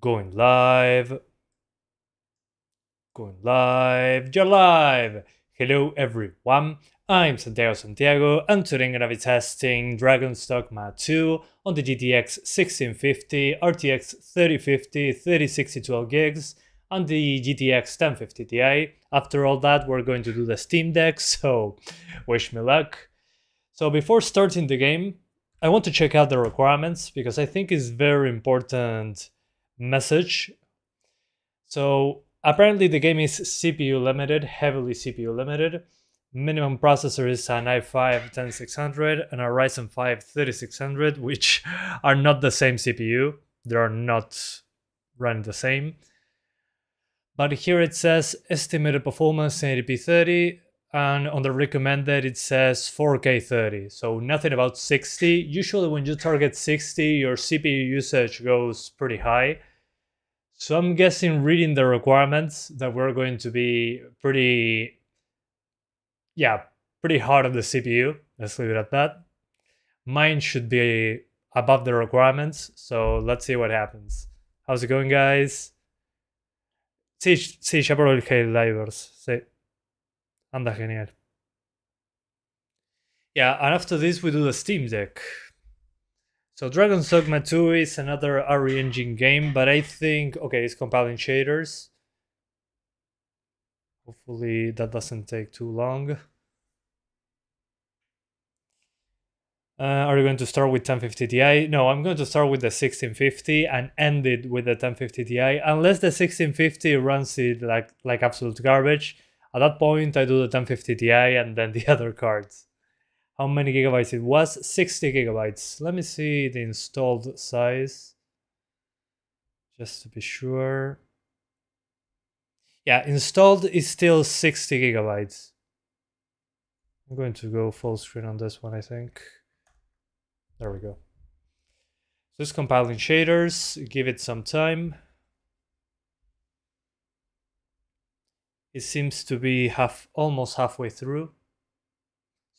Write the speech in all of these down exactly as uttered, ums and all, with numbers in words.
Going live. Going live. You're live. Hello everyone. I'm Santiago Santiago and today I'm going to be testing Dragon's Dogma two on the G T X sixteen fifty, R T X thirty fifty, thirty sixty twelve gigs and the G T X ten fifty T I. After all that, we're going to do the Steam Deck, so wish me luck. So before starting the game, I want to check out the requirements because I think it's very important message. So apparently the game is C P U limited, heavily C P U limited. Minimum processor is an i five ten six hundred and a Ryzen five thirty six hundred, which are not the same C P U. They are not running the same. But here it says estimated performance ten eighty p thirty, and on the recommended it says four K thirty, so nothing about sixty. Usually when you target sixty, your C P U usage goes pretty high. So I'm guessing reading the requirements that we're going to be pretty, yeah, pretty hard on the C P U. Let's leave it at that. Mine should be above the requirements, so let's see what happens. How's it going, guys? Sí, sí, ya probé el Helldivers, sí. Anda genial. Yeah, and after this we do the Steam Deck. So Dragon's Dogma two is another R E engine game, but I think, okay, it's compiling shaders. Hopefully that doesn't take too long. Uh, are you going to start with ten fifty T I? No, I'm going to start with the sixteen fifty and end it with the ten fifty T I, unless the sixteen fifty runs it like, like absolute garbage. At that point, I do the ten fifty T I and then the other cards. How many gigabytes it was? sixty gigabytes. Let me see the installed size, just to be sure. Yeah, installed is still sixty gigabytes. I'm going to go full screen on this one, I think. There we go. So it's compiling shaders. Give it some time. It seems to be half, almost halfway through.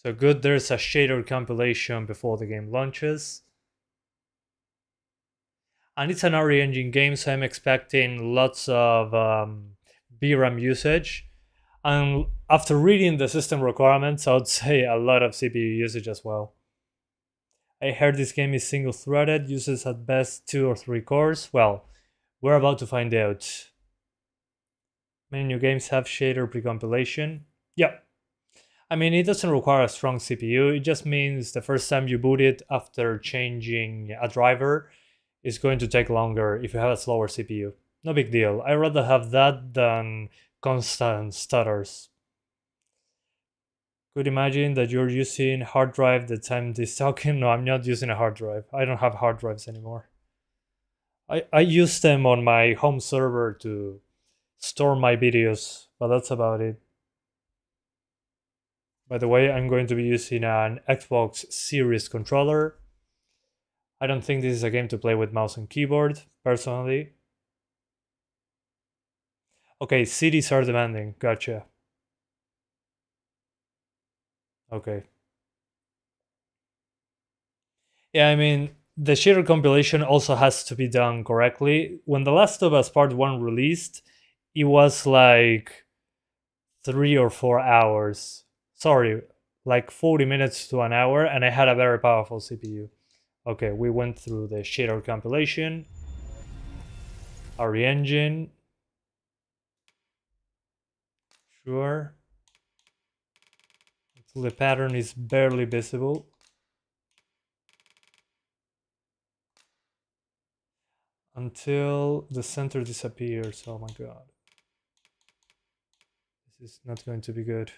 So good, there's a shader compilation before the game launches. And it's an R E engine game, so I'm expecting lots of um, V RAM usage. And after reading the system requirements, I would say a lot of C P U usage as well. I heard this game is single-threaded, uses at best two or three cores. Well, we're about to find out. Many new games have shader precompilation. Yeah. I mean, it doesn't require a strong C P U, it just means the first time you boot it after changing a driver is going to take longer if you have a slower C P U. No big deal, I'd rather have that than constant stutters. Could imagine that you're using hard drive the time this talking. No, I'm not using a hard drive. I don't have hard drives anymore. I, I use them on my home server to store my videos, but that's about it. By the way, I'm going to be using an Xbox Series controller. I don't think this is a game to play with mouse and keyboard, personally. Okay, C Ds are demanding, gotcha. Okay. Yeah, I mean, the shader compilation also has to be done correctly. When The Last of Us Part One released, it was like three or four hours. Sorry, like forty minutes to an hour, and I had a very powerful C P U. Okay, we went through the shader compilation, R E engine. Sure. So the pattern is barely visible. Until the center disappears. Oh my god. This is not going to be good.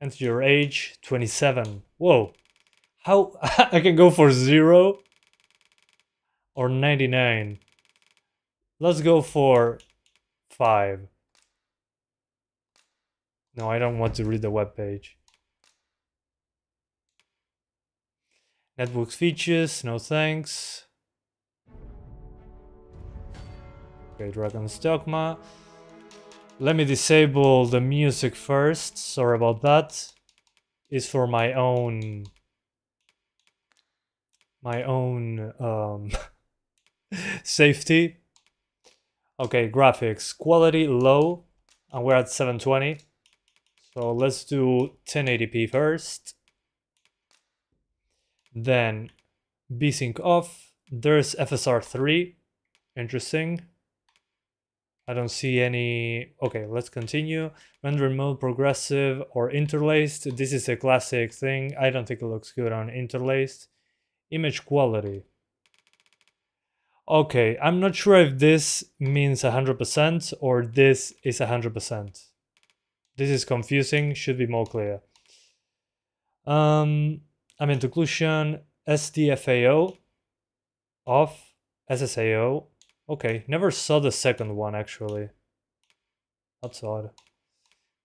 Enter your age, twenty-seven. Whoa. How? I can go for zero or ninety-nine. Let's go for five. No, I don't want to read the web page. Network features, no thanks. Okay, Dragon's Dogma. Let me disable the music first. Sorry about that. is for my own, my own um, safety. Okay, graphics quality low, and we're at seven twenty. So let's do ten eighty p first. Then VSync off. There's F S R three. Interesting. I don't see any. Okay, let's continue. Render mode progressive or interlaced. This is a classic thing. I don't think it looks good on interlaced. Image quality. Okay, I'm not sure if this means one hundred percent or this is one hundred percent. This is confusing, should be more clear. Um, I'm in conclusion, S D F A O off, S S A O. Okay, never saw the second one actually. That's odd.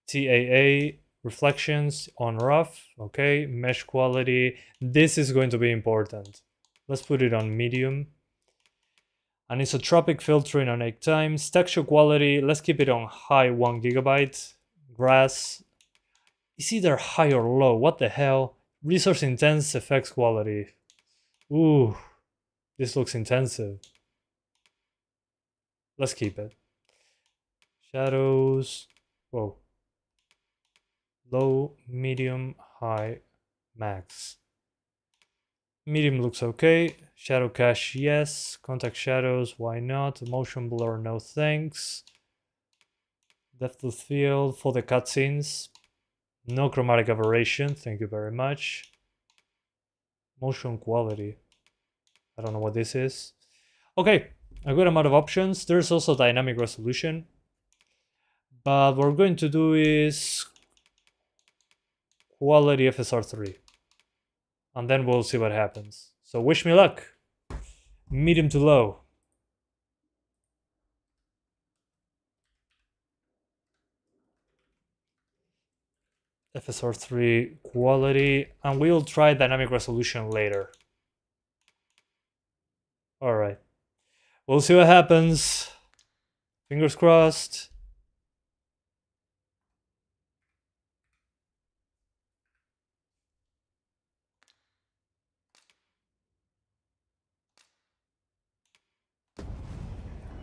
T A A, reflections on rough. Okay, mesh quality. This is going to be important. Let's put it on medium. Anisotropic filtering on eight times. Texture quality, let's keep it on high one gigabyte. Grass, it's either high or low, what the hell? Resource intense effects quality. Ooh, this looks intensive. Let's keep it. Shadows, whoa. Low, medium, high, max. Medium looks okay. Shadow cache, yes. Contact shadows, why not? Motion blur, no thanks. Depth of field for the cutscenes. No chromatic aberration, thank you very much. Motion quality. I don't know what this is. Okay, a good amount of options. There's also dynamic resolution. But what we're going to do is quality F S R three. And then we'll see what happens. So wish me luck. Medium to low. F S R three quality, and we'll try dynamic resolution later. All right, we'll see what happens. Fingers crossed.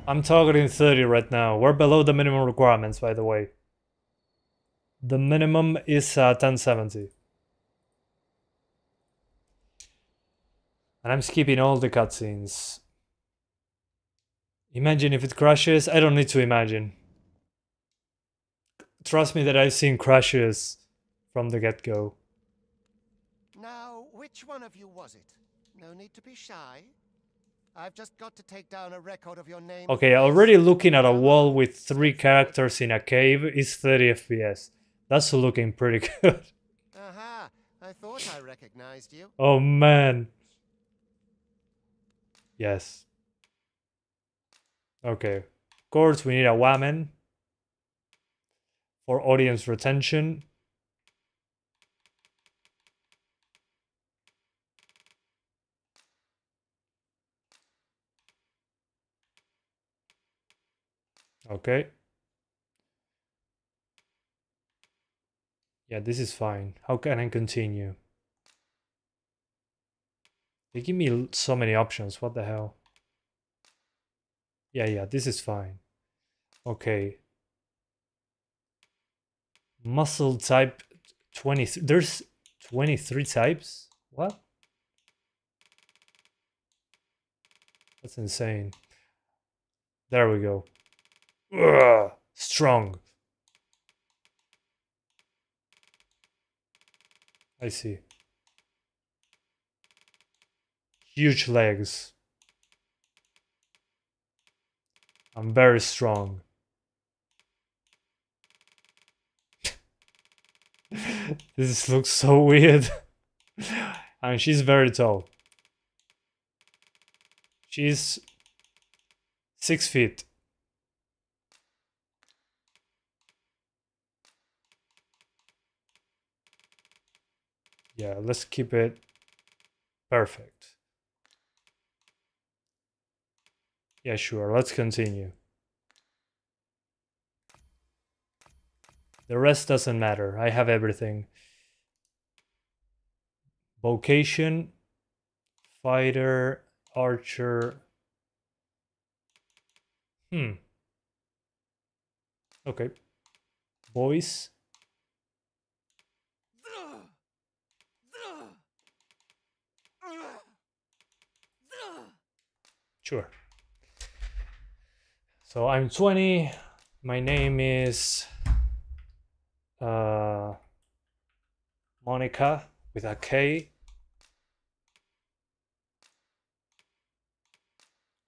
I'm targeting thirty right now. We're below the minimum requirements, by the way. The minimum is uh, ten seventy. And I'm skipping all the cutscenes. Imagine if it crashes. I don't need to imagine. Trust me that I've seen crashes from the get-go. Now, which one of you was it? No need to be shy. I've just got to take down a record of your name. Okay, already looking at a wall with three characters in a cave is thirty F P S. That's looking pretty good. Aha, I thought I recognized you. Oh man. Yes. Okay. Of course, we need a woman for audience retention. Okay. Yeah, this is fine. How can I continue? They give me so many options. What the hell? Yeah, yeah, this is fine. Okay. Muscle type twenty-three. There's twenty-three types? What? That's insane. There we go. Ugh, strong. I see. Huge legs. I'm very strong. This looks so weird. And she's very tall. She's six feet. Yeah, let's keep it perfect. Yeah, sure, let's continue. The rest doesn't matter, I have everything. Vocation, fighter, archer. Hmm. Okay. Voice. Sure. So I'm twenty. My name is uh, Monica with a K.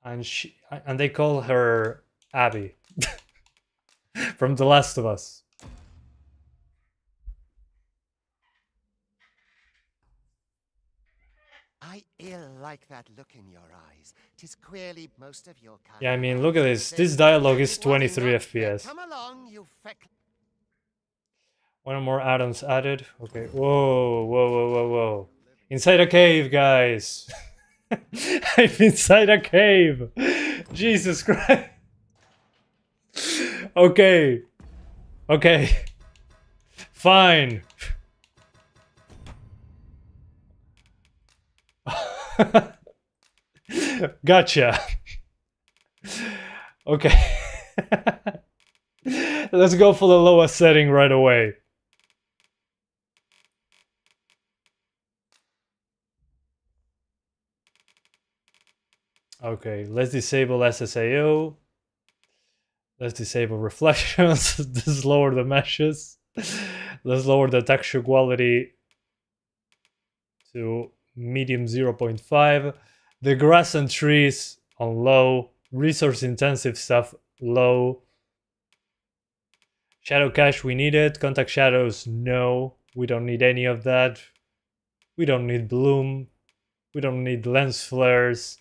And she and they call her Abby from The Last of Us. I ill like that look in your eyes. Tis queerly most of your kind. Yeah, I mean, look at this. This dialogue is twenty-three F P S. Come along, you feck. One more add-ons added. Okay. Whoa, whoa, whoa, whoa, whoa. Inside a cave, guys. I'm inside a cave. Jesus Christ. Okay. Okay. Fine. Gotcha. Okay. Let's go for the lowest setting right away. Okay, let's disable S S A O. Let's disable reflections. Let's lower the meshes. Let's lower the texture quality to medium zero point five. The grass and trees on low. Resource intensive stuff low. Shadow cache, we need it. Contact shadows, no. We don't need any of that. We don't need bloom. We don't need lens flares.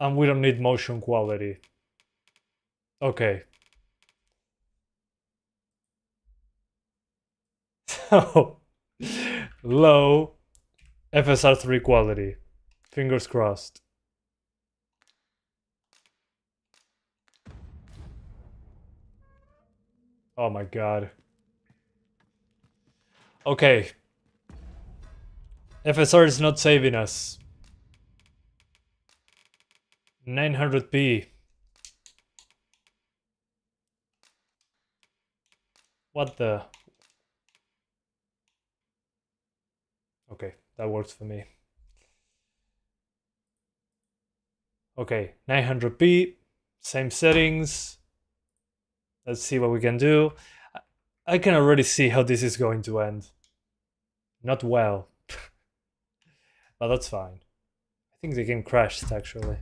And we don't need motion quality. Okay. So, low F S R three quality. Fingers crossed. Oh my god. Okay. F S R is not saving us. nine hundred P. What the? Okay, that works for me. Okay, nine hundred P, same settings. Let's see what we can do. I can already see how this is going to end. Not well. But that's fine. I think the game crashed actually.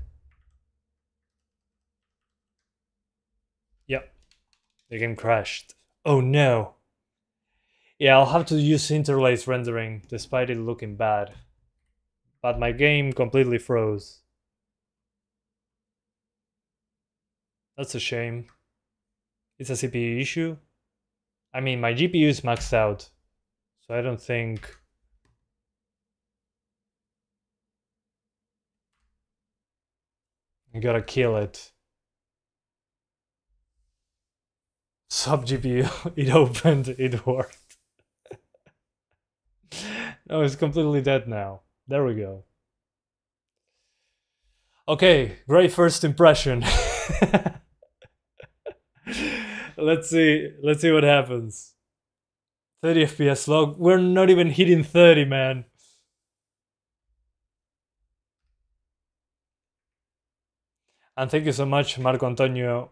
Yep, the game crashed. Oh no! Yeah, I'll have to use interlace rendering, despite it looking bad. But my game completely froze. That's a shame. It's a C P U issue. I mean, my G P U is maxed out, so I don't think... I gotta kill it. Sub G P U, it opened, it worked. No, it's completely dead now. There we go. Okay, great first impression. Let's see, let's see what happens. thirty F P S log, we're not even hitting thirty, man. And thank you so much, Marco Antonio,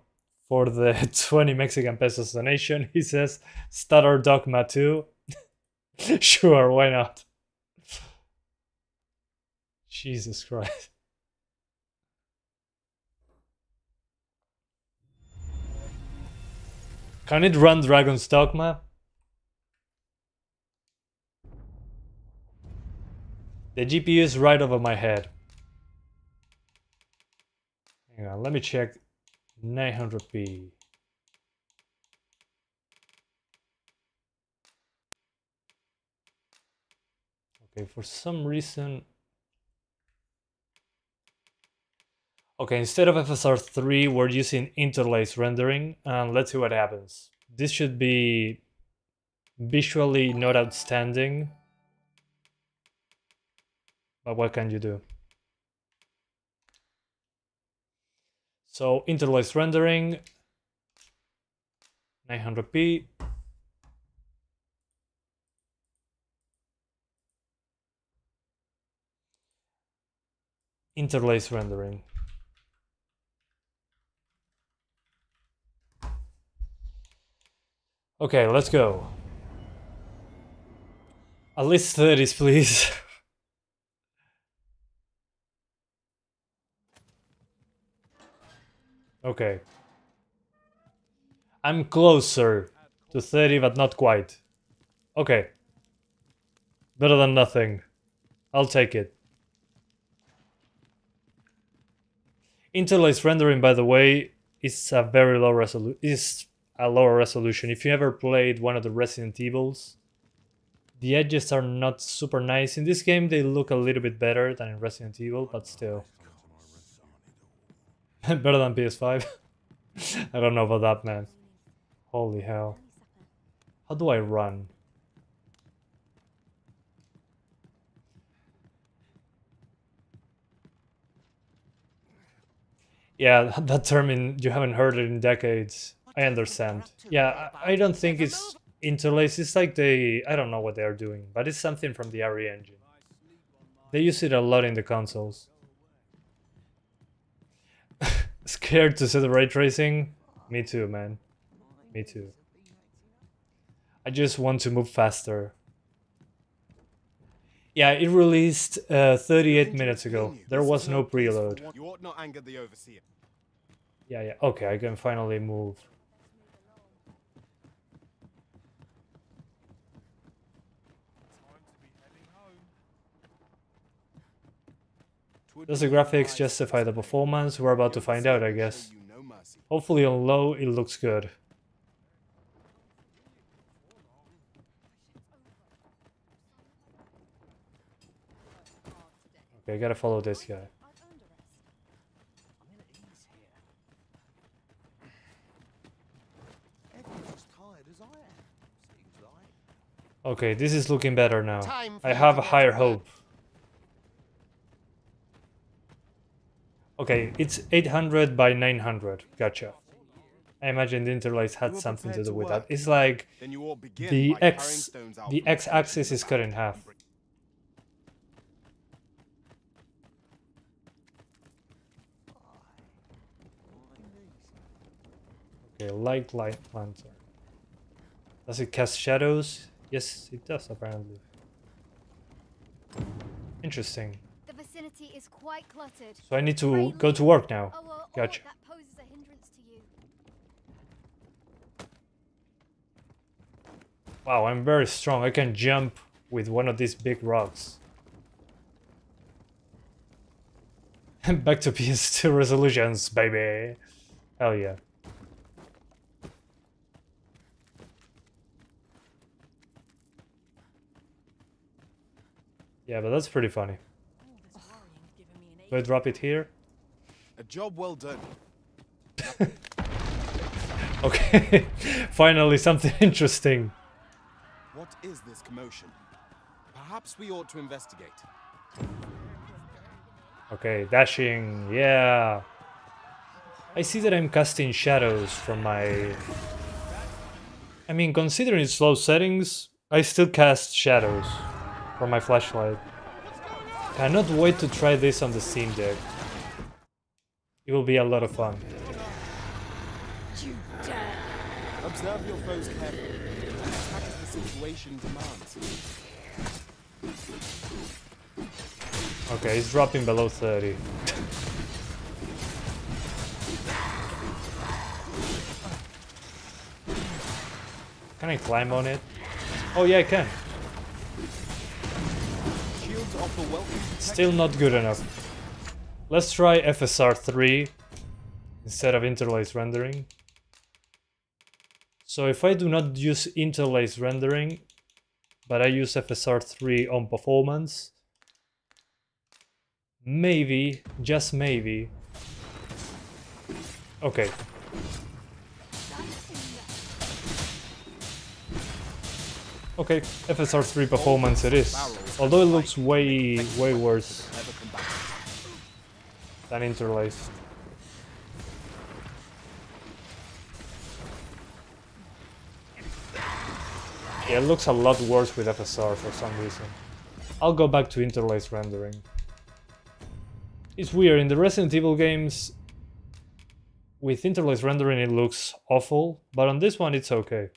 for the twenty Mexican pesos donation. He says, Start Dogma two. Sure, why not? Jesus Christ. Can it run Dragon's Dogma? The G P U is right over my head. Hang on, let me check. nine hundred P. Okay, for some reason... Okay, instead of F S R three, we're using interlace rendering, and let's see what happens. This should be visually not outstanding, But what can you do? So interlaced rendering, nine hundred p. Interlaced rendering. Okay, let's go. At least thirties, please. Okay. I'm closer to thirty, but not quite. Okay. Better than nothing. I'll take it. Interlaced rendering, by the way, is a very low resolution. Is a lower resolution. If you ever played one of the Resident Evils, the edges are not super nice. In this game, they look a little bit better than in Resident Evil, but still. Better than P S five. I don't know about that, man. Holy hell. How do I run? Yeah, that term in, you haven't heard it in decades. I understand. Yeah, I don't think it's interlaced. It's like they... I don't know what they are doing, but it's something from the R E engine. They use it a lot in the consoles. Scared to see the ray tracing? Me too, man. Me too. I just want to move faster. Yeah, it released uh, thirty-eight minutes ago. There was no preload. You ought not anger the overseer. Yeah, yeah. Okay, I can finally move. Does the graphics justify the performance? We're about to find out, I guess. Hopefully on low it looks good. Okay, I gotta follow this guy. Okay, this is looking better now. I have a higher hope. Okay, it's eight hundred by nine hundred. Gotcha. I imagine the interlace had something to do with that. It's like the X, the X-axis is cut in half. Okay, light, light lantern. Does it cast shadows? Yes, it does, apparently. Interesting. Is quite cluttered. So I need to go to work now. Oh, well, gotcha. That poses a hindrance to you. Wow, I'm very strong. I can jump with one of these big rocks. Back to P S two resolutions, baby. Hell yeah. Yeah, but that's pretty funny. Do I drop it here? A job well done. Okay, finally something interesting. What is this commotion? Perhaps we ought to investigate. Okay, dashing, yeah. I see that I'm casting shadows from my... I mean, considering its low settings, I still cast shadows from my flashlight. I cannot wait to try this on the Steam Deck. It will be a lot of fun. You dare. Observe your foes carefully. Attack as the situation demands. Okay, it's dropping below thirty. Can I climb on it? Oh yeah, I can. Still not good enough. Let's try F S R three instead of interlaced rendering. So if I do not use interlaced rendering, but I use F S R three on performance, maybe, just maybe. Okay. Okay, F S R three performance it is, although it looks way, way worse than Interlaced. Yeah, it looks a lot worse with F S R for some reason. I'll go back to Interlaced rendering. It's weird, in the Resident Evil games, with Interlaced rendering it looks awful, but on this one it's okay.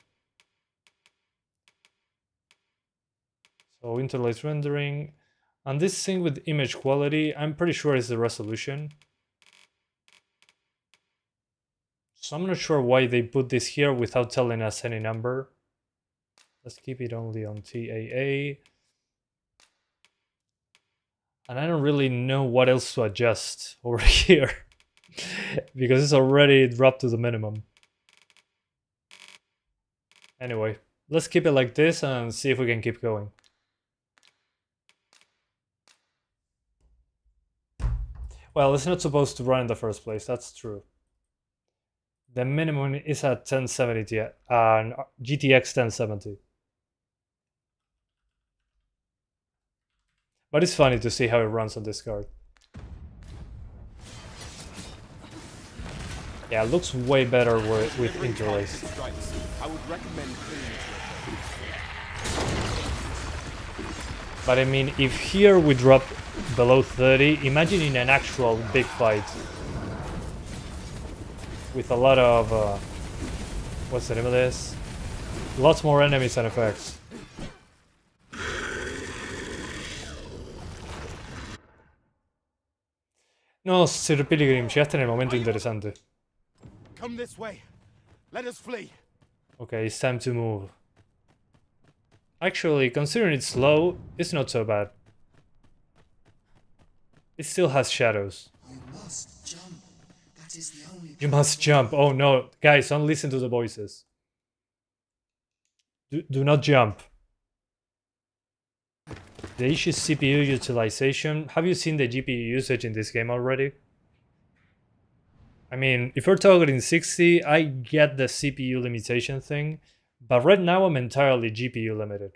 So Interlaced rendering, and this thing with image quality, I'm pretty sure it's the resolution. So I'm not sure why they put this here without telling us any number. Let's keep it only on T A A. And I don't really know what else to adjust over here. Because it's already dropped to the minimum. Anyway, let's keep it like this and see if we can keep going. Well, it's not supposed to run in the first place, that's true. The minimum is at ten seventy and uh, G T X ten seventy. But it's funny to see how it runs on this card. Yeah, it looks way better with, with Interlace. But I mean, if here we drop below thirty, imagine in an actual big fight. With a lot of... Uh, what's the name of this? Lots more enemies and effects. No, Sir Pilgrim, scelte nel momento interessante. Come this way. Let us flee. Okay, it's time to move. Actually, considering it's slow, it's not so bad. It still has shadows. You must jump. That is the only You must jump. Oh no, guys, don't listen to the voices. Do, do not jump. The issue is C P U utilization. Have you seen the G P U usage in this game already? I mean, if you're targeting sixty, I get the C P U limitation thing, but right now I'm entirely G P U limited.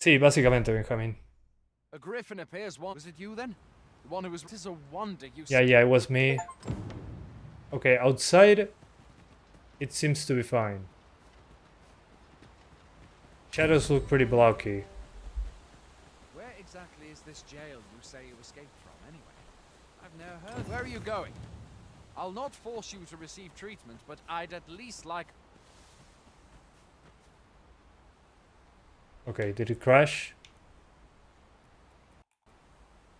Sí, básicamente, Benjamin. A griffin appears one. Was it you then? The one who was. It is a wonder you. Yeah, yeah, it was me. Okay, outside, it seems to be fine. Shadows look pretty blocky. Where exactly is this jail you say you escaped from, anyway? I've never heard. Where are you going? I'll not force you to receive treatment, but I'd at least like. Okay, did it crash?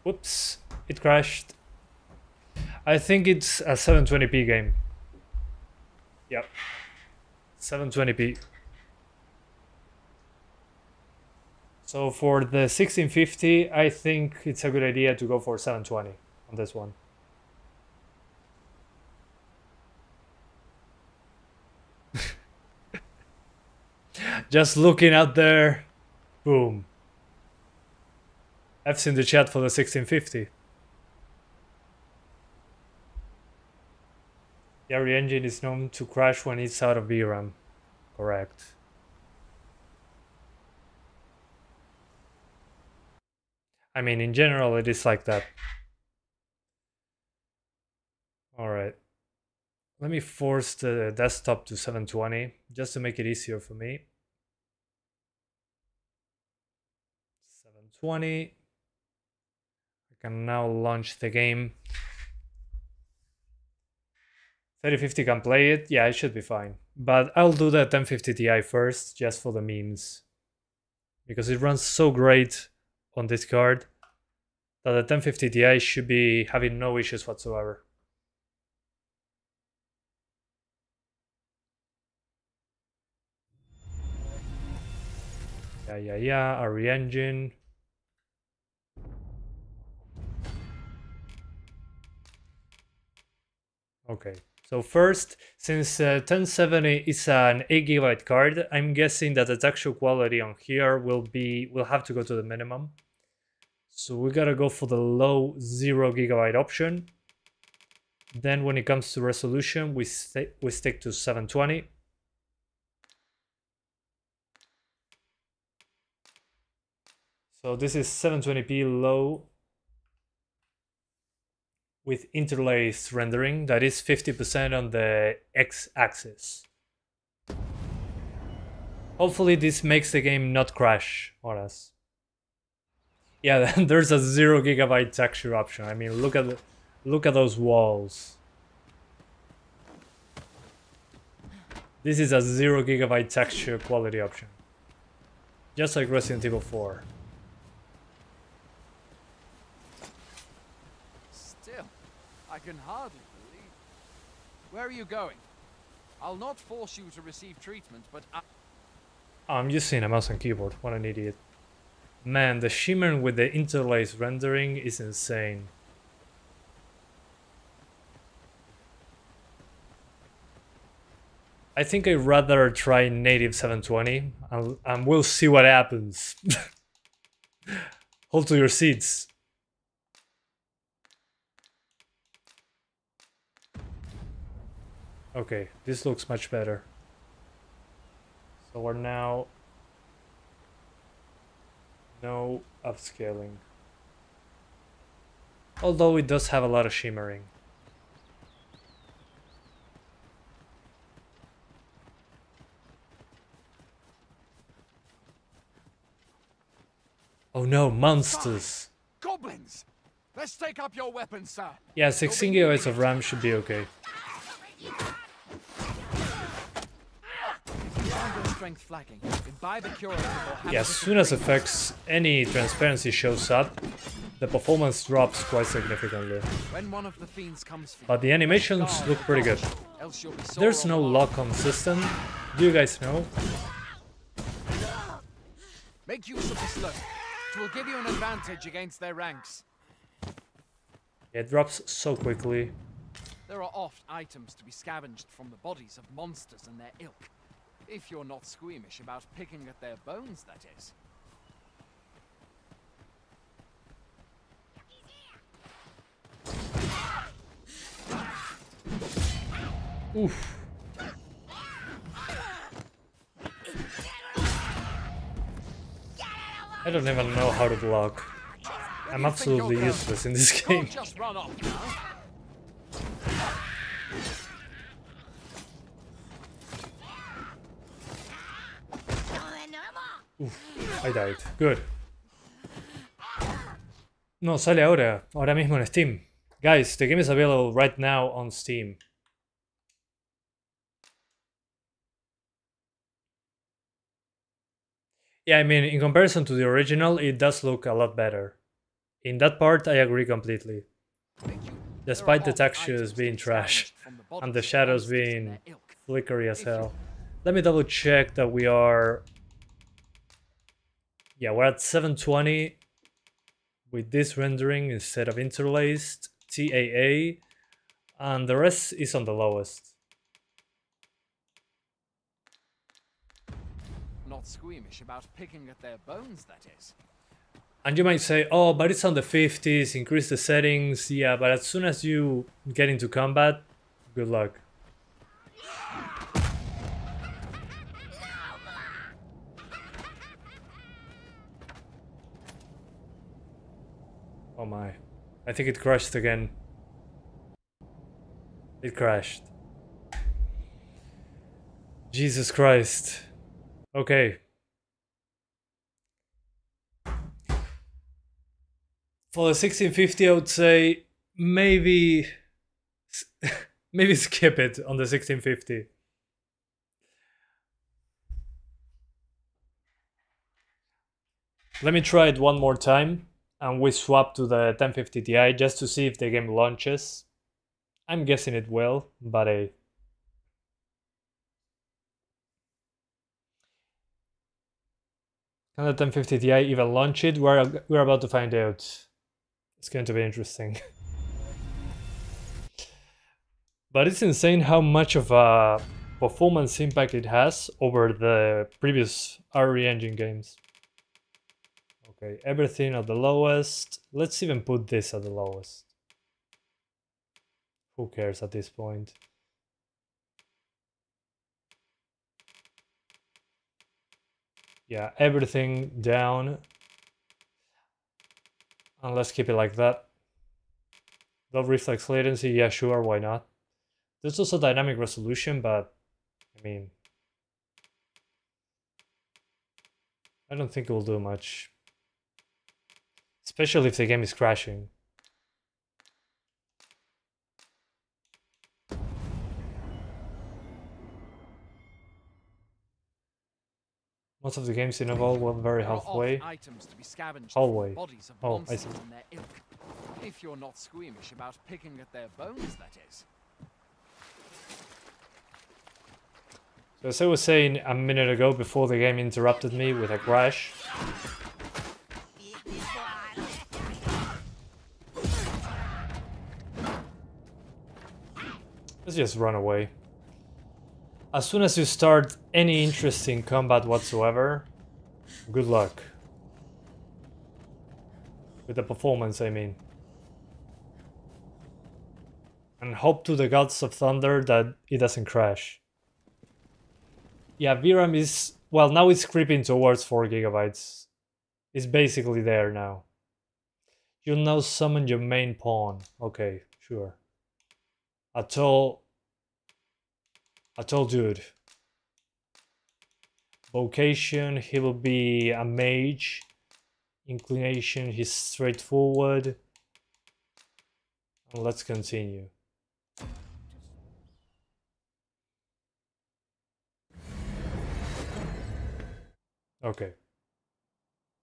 Whoops, it crashed. I think it's a seven twenty p game. Yep, seven twenty p. So for the sixteen fifty, I think it's a good idea to go for seven twenty on this one. Just looking out there, boom. F's in the chat for the sixteen fifty. The R E engine is known to crash when it's out of V RAM. Correct. I mean, in general, it is like that. Alright. Let me force the desktop to seven twenty, just to make it easier for me. seven twenty. I can now launch the game. thirty fifty can play it, yeah, it should be fine. But I'll do the ten fifty T I first, just for the memes. Because it runs so great on this card that the ten fifty T I should be having no issues whatsoever. Yeah, yeah, yeah, R E engine. Okay. So first, since uh, ten seventy is an eight gigabyte card, I'm guessing that the texture quality on here will be will have to go to the minimum. So we gotta go for the low zero gigabyte option. Then when it comes to resolution, we, st we stick to seven twenty. So this is seven twenty p low with interlaced rendering, that is fifty percent on the x-axis. Hopefully this makes the game not crash on us. Yeah, there's a zero gigabyte texture option. I mean, look at the, look at those walls. This is a zero gigabyte texture quality option, just like Resident Evil four. I can hardly believe. Where are you going? I'll not force you to receive treatment, but I... I'm using a mouse and keyboard. What an idiot. Man, the shimmer with the interlaced rendering is insane. I think I'd rather try native seven twenty, and, and we'll see what happens. Hold to your seats. Okay, this looks much better. So we're now... no upscaling. Although it does have a lot of shimmering. Oh no, monsters! Goblins! Let's take up your weapons, sir! Yeah, sixteen gigabytes of RAM should be okay. Yeah, as soon as effects any transparency shows up, the performance drops quite significantly. When one of the fiends comes for you, but the animations look pretty good. There's no lock on system. Do you guys know? Make use of this look. It will give you an advantage against their ranks. It drops so quickly. There are oft items to be scavenged from the bodies of monsters and their ilk. If you're not squeamish about picking at their bones, that is. Oof. I don't even know how to block. I'm absolutely useless in this game. Just run off now. Uf, I died. Good. No, sale ahora. Ahora mismo en Steam. Guys, the game is available right now on Steam. Yeah, I mean, in comparison to the original, it does look a lot better. In that part, I agree completely. Despite the textures being trash and the shadows being flickery as hell. Let me double check that we are... yeah, we're at seven twenty with this rendering instead of interlaced, T A A, and the rest is on the lowest. Not squeamish about picking at their bones, that is. And you might say, oh, but it's on the fifties, increase the settings. Yeah, but as soon as you get into combat, good luck. Oh my, I think it crashed again. It crashed. Jesus Christ. Okay. For the sixteen fifty, I would say maybe... maybe skip it on the sixteen fifty. Let me try it one more time. And we swap to the ten fifty T I just to see if the game launches. I'm guessing it will, but I... can the ten fifty T I even launch it? We're, we're about to find out. It's going to be interesting. But it's insane how much of a performance impact it has over the previous R E engine games. Okay, everything at the lowest. Let's even put this at the lowest. who cares at this point? Yeah, everything down. And let's keep it like that. Dot reflex latency, yeah, sure, why not? There's also dynamic resolution, but I mean, I don't think it will do much. Especially if the game is crashing. Most of the games in Evolve went very halfway. Hallway. Oh, I see. If you're not squeamish about picking at their bones, that is. So as I was saying a minute ago, before the game interrupted me with a crash. Let's just run away. As soon as you start any interesting combat whatsoever, good luck. With the performance, I mean. And hope to the gods of thunder that it doesn't crash. Yeah, V RAM is... well, now it's creeping towards four gigabytes. It's basically there now. You'll now summon your main pawn. Okay, sure. A tall... a tall dude. Vocation, he will be a mage. Inclination, he's straightforward. And let's continue. Okay.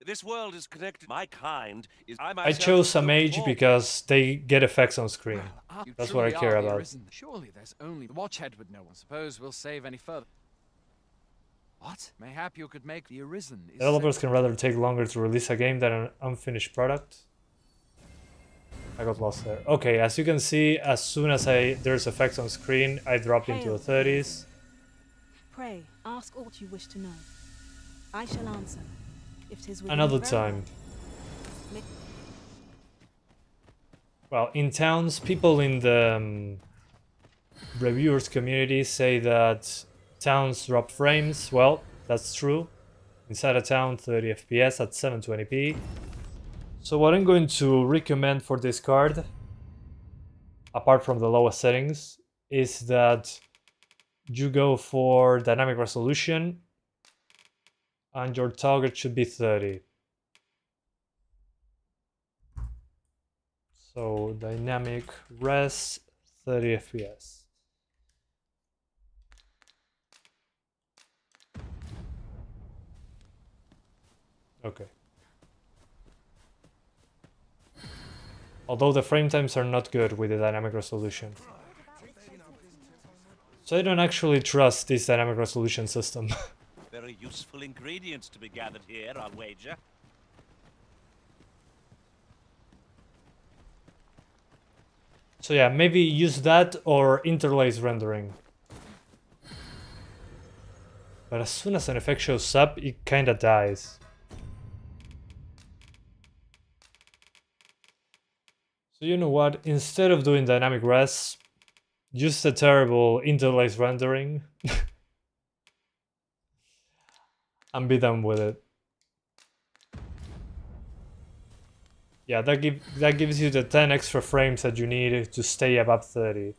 This world is connected. My kind is I, I chose a mage because they get effects on screen. Well, that's what I care about. Arisen. Surely there's only the watchhead would know. I suppose we'll save any further. What? Mayhap you could make the Arisen. Developers can rather take longer to release a game than an unfinished product. I got lost there. Okay, as you can see, as soon as I there's effects on screen, I drop Hail. Into the thirties. Pray, ask aught you wish to know. I shall answer. Another time. Well, in towns, people in the um, reviewers community say that towns drop frames. Well, that's true. Inside a town, thirty F P S at seven twenty p. So what I'm going to recommend for this card, apart from the lowest settings, is that you go for dynamic resolution. And your target should be thirty. So dynamic res thirty F P S. Okay. Although the frame times are not good with the dynamic resolution. So I don't actually trust this dynamic resolution system. Very useful ingredients to be gathered here, I'll wager. So yeah, maybe use that or interlace rendering. But as soon as an effect shows up, it kinda dies. So you know what, instead of doing dynamic res, use the terrible interlace rendering. And be done with it. Yeah, that give that gives you the ten extra frames that you need to stay above thirty.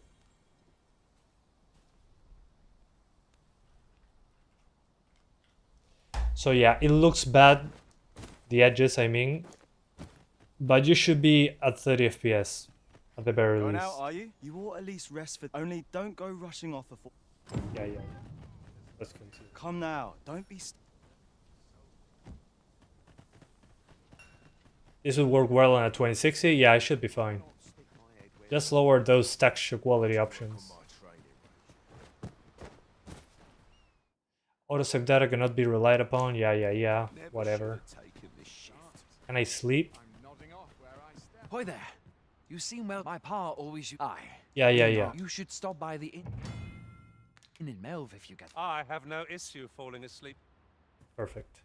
So yeah, it looks bad, the edges I mean, but you should be at thirty F P S at the very least. Now, are you? You ought at least rest for. Only don't go rushing off before. Yeah, yeah. Let's continue. Come now, don't be. St This would work well on a twenty sixty, yeah, I should be fine. Just lower those texture quality options. Autosave data cannot be relied upon, yeah, yeah, yeah, whatever. Can I sleep? Hoy there. You seem well. My pa always. I. Yeah, yeah, yeah. You should stop by the inn in Melv if you get. I have no issue falling asleep. Perfect.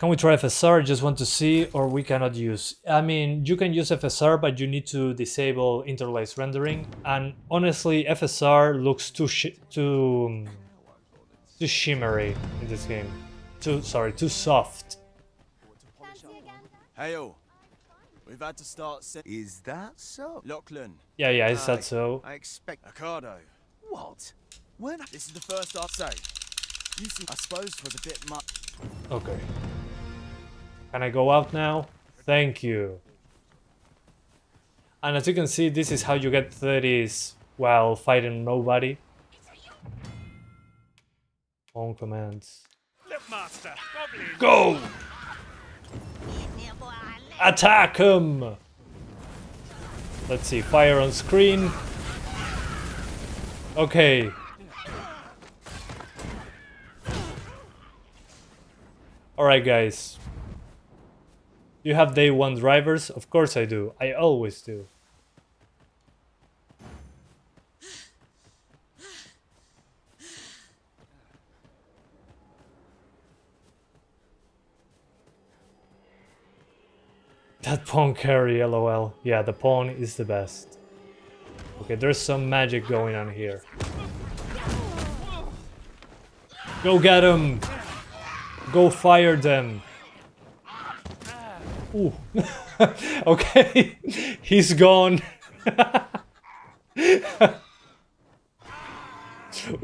Can we try F S R? Just want to see, or we cannot use. I mean, you can use F S R, but you need to disable interlace rendering. And honestly, F S R looks too sh too too shimmery in this game. Too sorry, too soft. Heyo, we've had to start. Is that so? Lachlan. Yeah, yeah, is that so? I expect Ricardo. What? When? This is the first I'll say. You see, I suppose it was a bit much. Okay. Can I go out now? Thank you. And as you can see, this is how you get thirties while fighting nobody. On commands. Go! Attack him! Let's see, fire on screen. Okay. Alright guys. You have day one drivers? Of course I do. I always do. That pawn carry, lol. Yeah, the pawn is the best. Okay, there's some magic going on here. Go get him! Go fire them! Ooh. Okay, he's gone.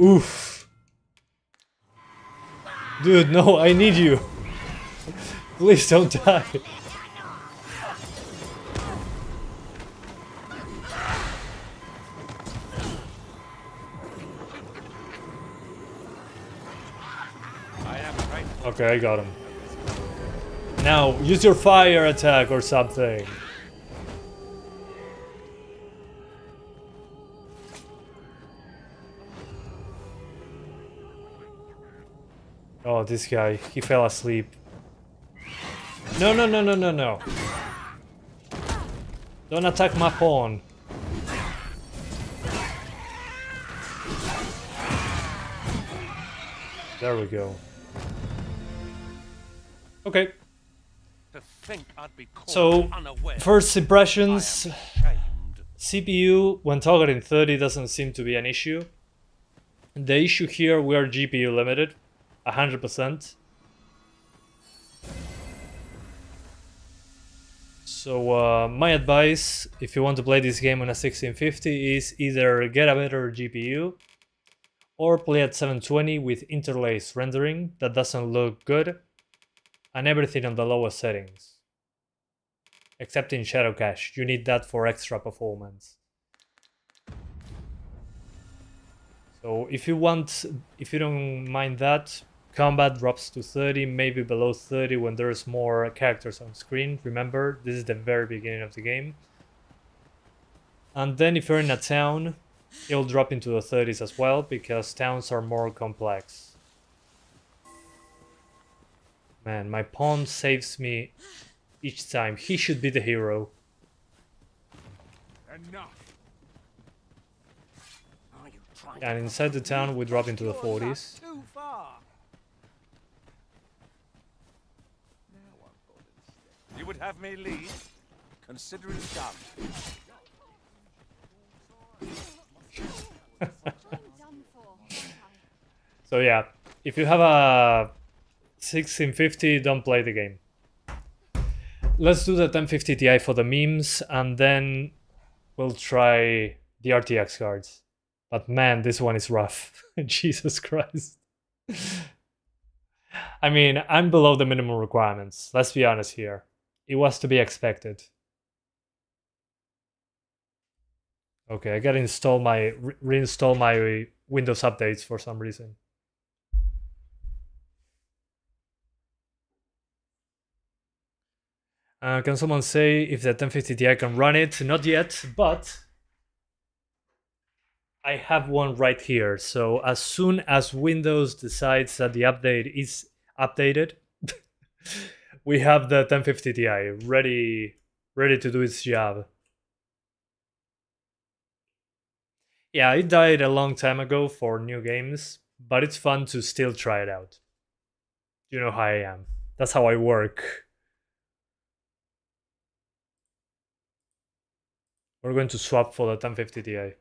Oof. Dude, no, I need you. Please don't die. Okay, I got him. Now, use your fire attack or something. Oh, this guy, he fell asleep. No, no, no, no, no, no. Don't attack my pawn. There we go. Okay. So, first impressions. C P U, when targeting thirty, doesn't seem to be an issue. The issue here, we are G P U limited, one hundred percent. So, uh, my advice, if you want to play this game on a sixteen fifty, is either get a better G P U, or play at seven twenty with interlace rendering, that doesn't look good. And everything on the lowest settings, except in shadow cache. You need that for extra performance. So if you want, if you don't mind that, combat drops to thirty, maybe below thirty when there's more characters on screen. Remember, this is the very beginning of the game. And then if you're in a town, it'll drop into the thirties as well, because towns are more complex. Man, my pawn saves me each time. He should be the hero. Enough. And inside the town we drop into the forties. You would have me lead? Consider it done. So yeah, if you have a sixteen fifty, don't play the game. Let's do the ten fifty T I for the memes, and then we'll try the R T X cards. But man, this one is rough. Jesus Christ. I mean, I'm below the minimum requirements. Let's be honest here. It was to be expected. Okay, I gotta install my re reinstall my Windows updates for some reason. Uh, can someone say if the ten fifty T I can run it? Not yet, but I have one right here. So as soon as Windows decides that the update is updated, we have the ten fifty T I ready, ready to do its job. Yeah, it died a long time ago for new games, but it's fun to still try it out. You know how I am. That's how I work. We're going to swap for the ten fifty T I.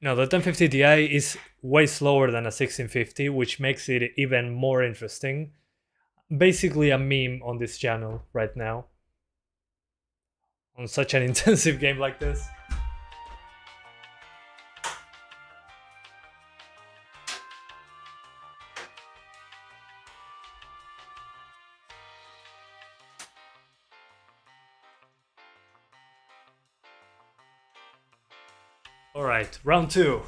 Now, the ten fifty T I is way slower than a sixteen fifty, which makes it even more interesting. Basically a meme on this channel right now. On such an intensive game like this. Alright, round two.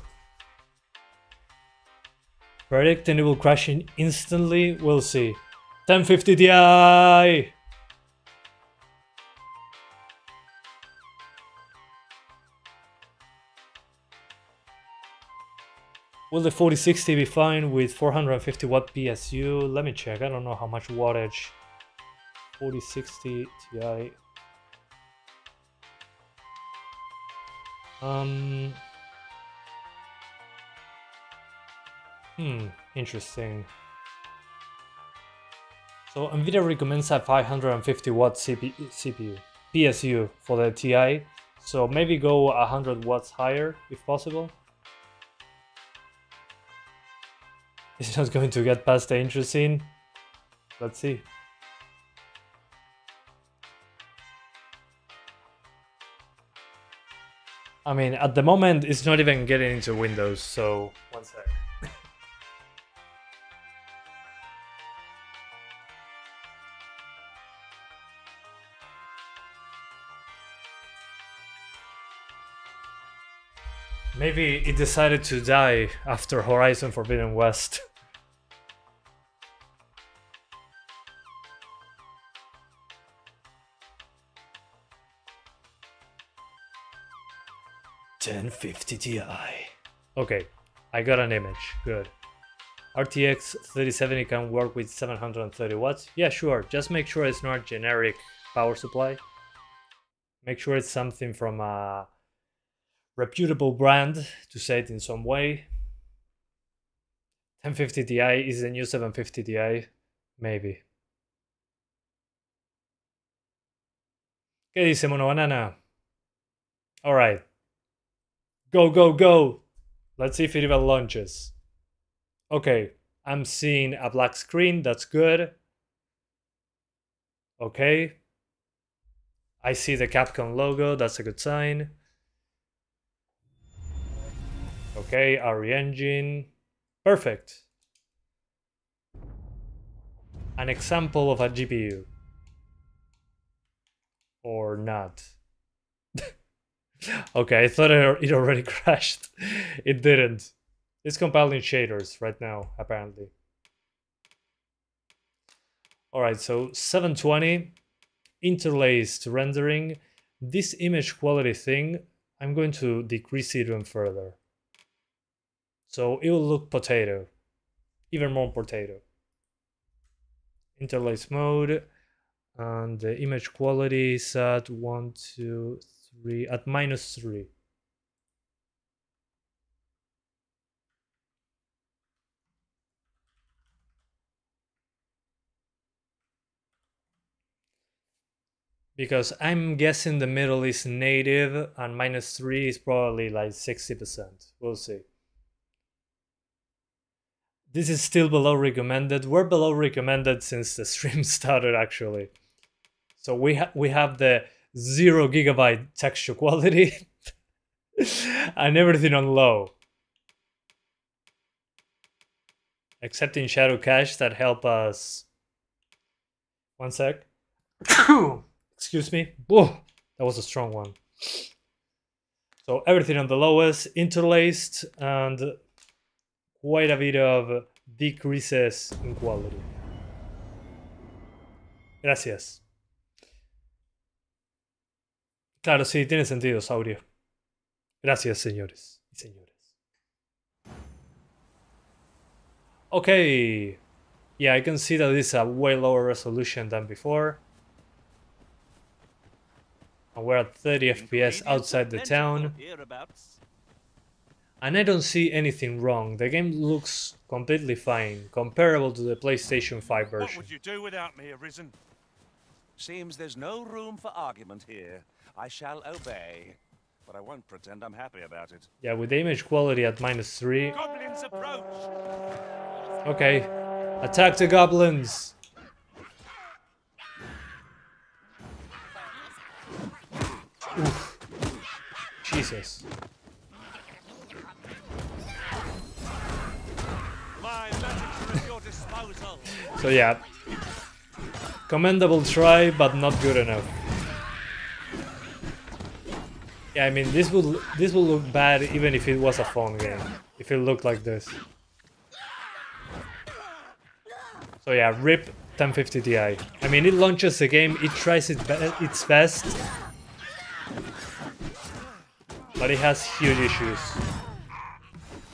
Predicting it will crash in instantly, we'll see. ten fifty T I! Will the forty sixty be fine with four hundred fifty watt P S U? Let me check, I don't know how much wattage. forty sixty T I. Um. Hmm, interesting. So NVIDIA recommends a five hundred fifty watt C P U, P S U for the T I, so maybe go one hundred watts higher if possible. It's not going to get past the intro scene. Let's see. I mean, at the moment, it's not even getting into Windows, so one sec. Maybe it decided to die after Horizon Forbidden West. ten fifty T I. Okay, I got an image. Good. R T X thirty seventy can work with seven hundred thirty watts. Yeah, sure. Just make sure it's not generic power supply. Make sure it's something from a reputable brand, to say it in some way. ten fifty T I is the new seven fifty T I, maybe. ¿Qué dice Mono Banana? All right. Go, go, go! Let's see if it even launches. Okay, I'm seeing a black screen, that's good. Okay. I see the Capcom logo, that's a good sign. Okay, R E engine. Perfect. An example of a G P U. Or not. Okay, I thought it already crashed. It didn't. It's compiling shaders right now, apparently. Alright, so seven twenty, interlaced rendering. This image quality thing, I'm going to decrease it even further. So it will look potato. Even more potato. Interlaced mode. And the image quality is at one, two, three, at minus three. Because I'm guessing the middle is native and minus three is probably like sixty percent. We'll see. This is still below recommended. We're below recommended since the stream started, actually. So we ha we have the zero gigabyte texture quality and everything on low, except in shadow cache that help us. One sec. Excuse me. Whoa, that was a strong one. So everything on the lowest, interlaced, and quite a bit of decreases in quality. Gracias. Claro, sí, tiene sentido, Saurio. Gracias, señores y señores. Okay. Yeah, I can see that this is a way lower resolution than before. And we're at thirty F P S outside the town. and I don't see anything wrong. The game looks completely fine, comparable to the PlayStation five version. What would you do without me, Arisen? Seems there's no room for argument here. I shall obey, but I won't pretend I'm happy about it. Yeah, with the image quality at minus three. Goblins approach. Okay, attack the goblins. Oof. Jesus. My magic is at your disposal. So yeah, commendable try, but not good enough. Yeah, I mean, this would this would look bad even if it was a phone game. If it looked like this. So yeah, rip ten fifty T I. I mean, it launches the game, it tries it be its best, but it has huge issues.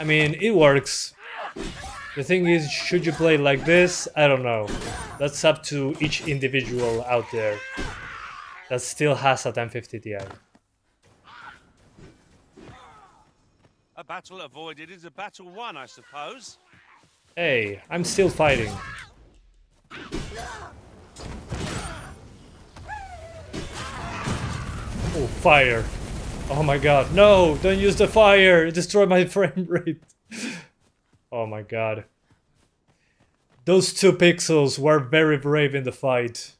I mean, it works. The thing is, should you play like this? I don't know. That's up to each individual out there that still has a ten fifty T I. A battle avoided is a battle won, I suppose. Hey, I'm still fighting. Oh, fire. Oh my god. No, don't use the fire. It destroyed my frame rate. Oh my god. Those two pixels were very brave in the fight.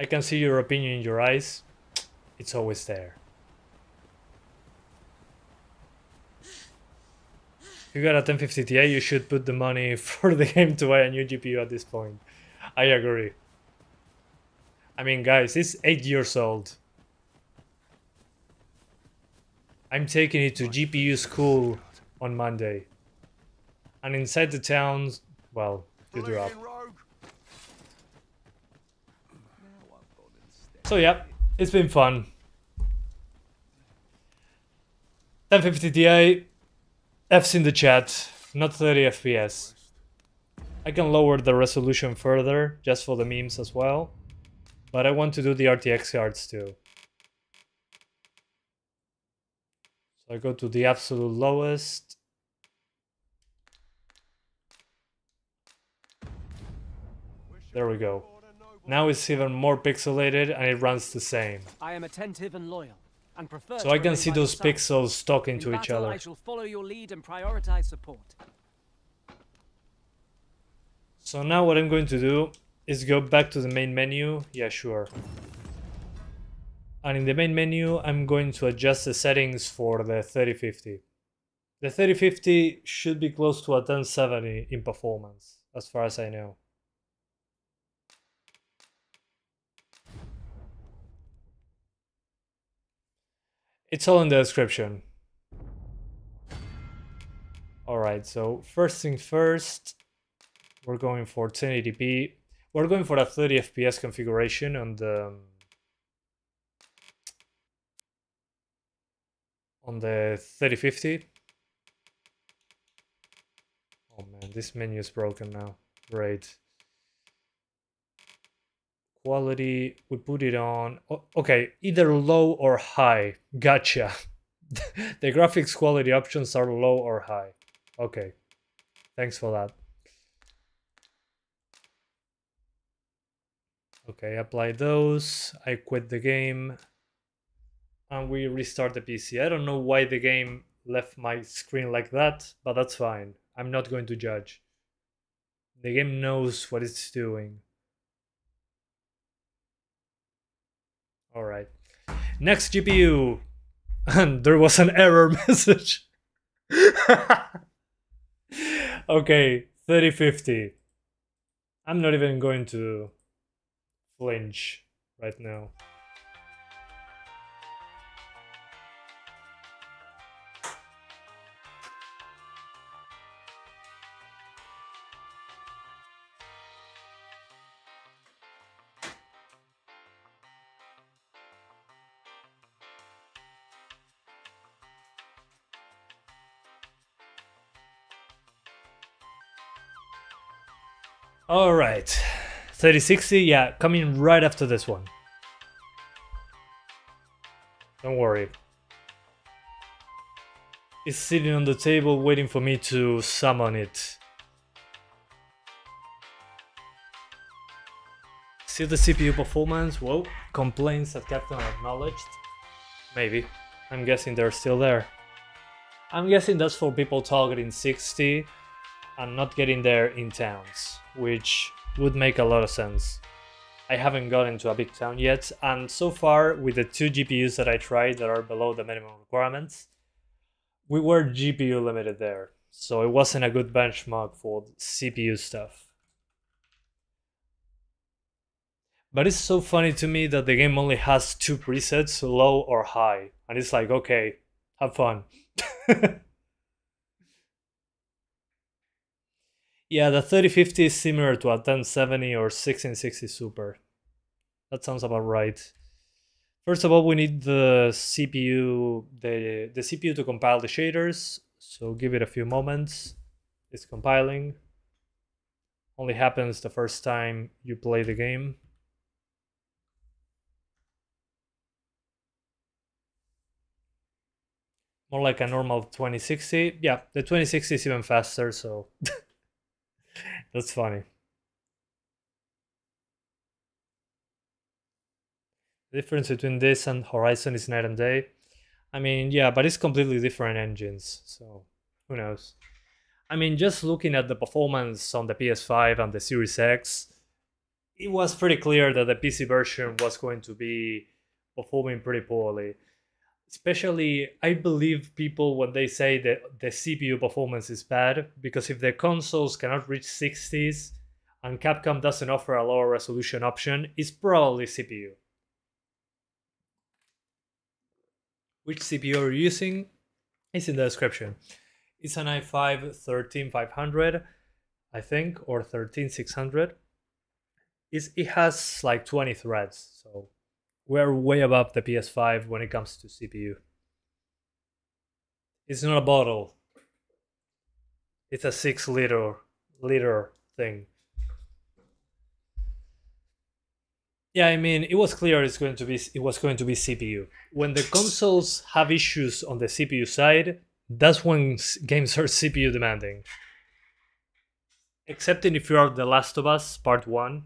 I can see your opinion in your eyes. It's always there. If you got a ten fifty T I, you should put the money for the game to buy a new G P U at this point. I agree. I mean, guys, it's eight years old. I'm taking it to G P U school on Monday. And inside the town, well, you drop. So yeah, it's been fun. ten fifty T I, F's in the chat, not thirty F P S. I can lower the resolution further, just for the memes as well. But I want to do the R T X cards too. So I go to the absolute lowest. There we go. Now it's even more pixelated and it runs the same. I am attentive and loyal, and prefer so I can see those pixels talking to each other. I shall follow your lead and prioritize support. So now what I'm going to do is go back to the main menu. Yeah, sure. And in the main menu, I'm going to adjust the settings for the thirty fifty. The thirty fifty should be close to a ten seventy in performance, as far as I know. It's all in the description. Alright, so first thing first, we're going for ten eighty P. We're going for a thirty F P S configuration on the on the thirty fifty. Oh man, this menu is broken now. Great. Quality, we put it on. Oh, okay, either low or high. Gotcha. The graphics quality options are low or high. Okay, thanks for that. Okay, apply those, I quit the game, and we restart the P C. I don't know why the game left my screen like that, but that's fine. I'm not going to judge. The game knows what it's doing. Alright. Next G P U! And there was an error message. Okay, thirty fifty. I'm not even going to flinch right now. All right. thirty sixty, yeah, coming right after this one. Don't worry. It's sitting on the table waiting for me to summon it. See the C P U performance? Whoa, complaints that Captain acknowledged? Maybe. I'm guessing they're still there. I'm guessing that's for people targeting sixty and not getting there in towns, which would make a lot of sense. I haven't gotten to a big town yet, and so far, with the two G P Us that I tried that are below the minimum requirements, we were G P U limited there, so it wasn't a good benchmark for C P U stuff. But it's so funny to me that the game only has two presets, low or high, and it's like, okay, have fun. Yeah, the thirty fifty is similar to a ten seventy or sixteen sixty Super. That sounds about right. First of all, we need the C P U, the, the C P U to compile the shaders, so give it a few moments. It's compiling. Only happens the first time you play the game. More like a normal twenty sixty. Yeah, the twenty sixty is even faster, so... That's funny. The difference between this and Horizon is night and day. I mean, yeah, but it's completely different engines, so who knows. I mean, just looking at the performance on the P S five and the Series X, it was pretty clear that the P C version was going to be performing pretty poorly. Especially, I believe people when they say that the C P U performance is bad, because if the consoles cannot reach sixties and Capcom doesn't offer a lower resolution option, it's probably C P U. Which C P U are you using is in the description. It's an i five thirteen five hundred, I think, or thirteen six hundred. It's, it has like twenty threads, so... We're way above the P S five when it comes to C P U. It's not a bottle. It's a six liter liter thing. Yeah, I mean, it was clear it's going to be it was going to be C P U. When the consoles have issues on the C P U side, that's when games are C P U demanding. Except if you are The Last of Us Part One,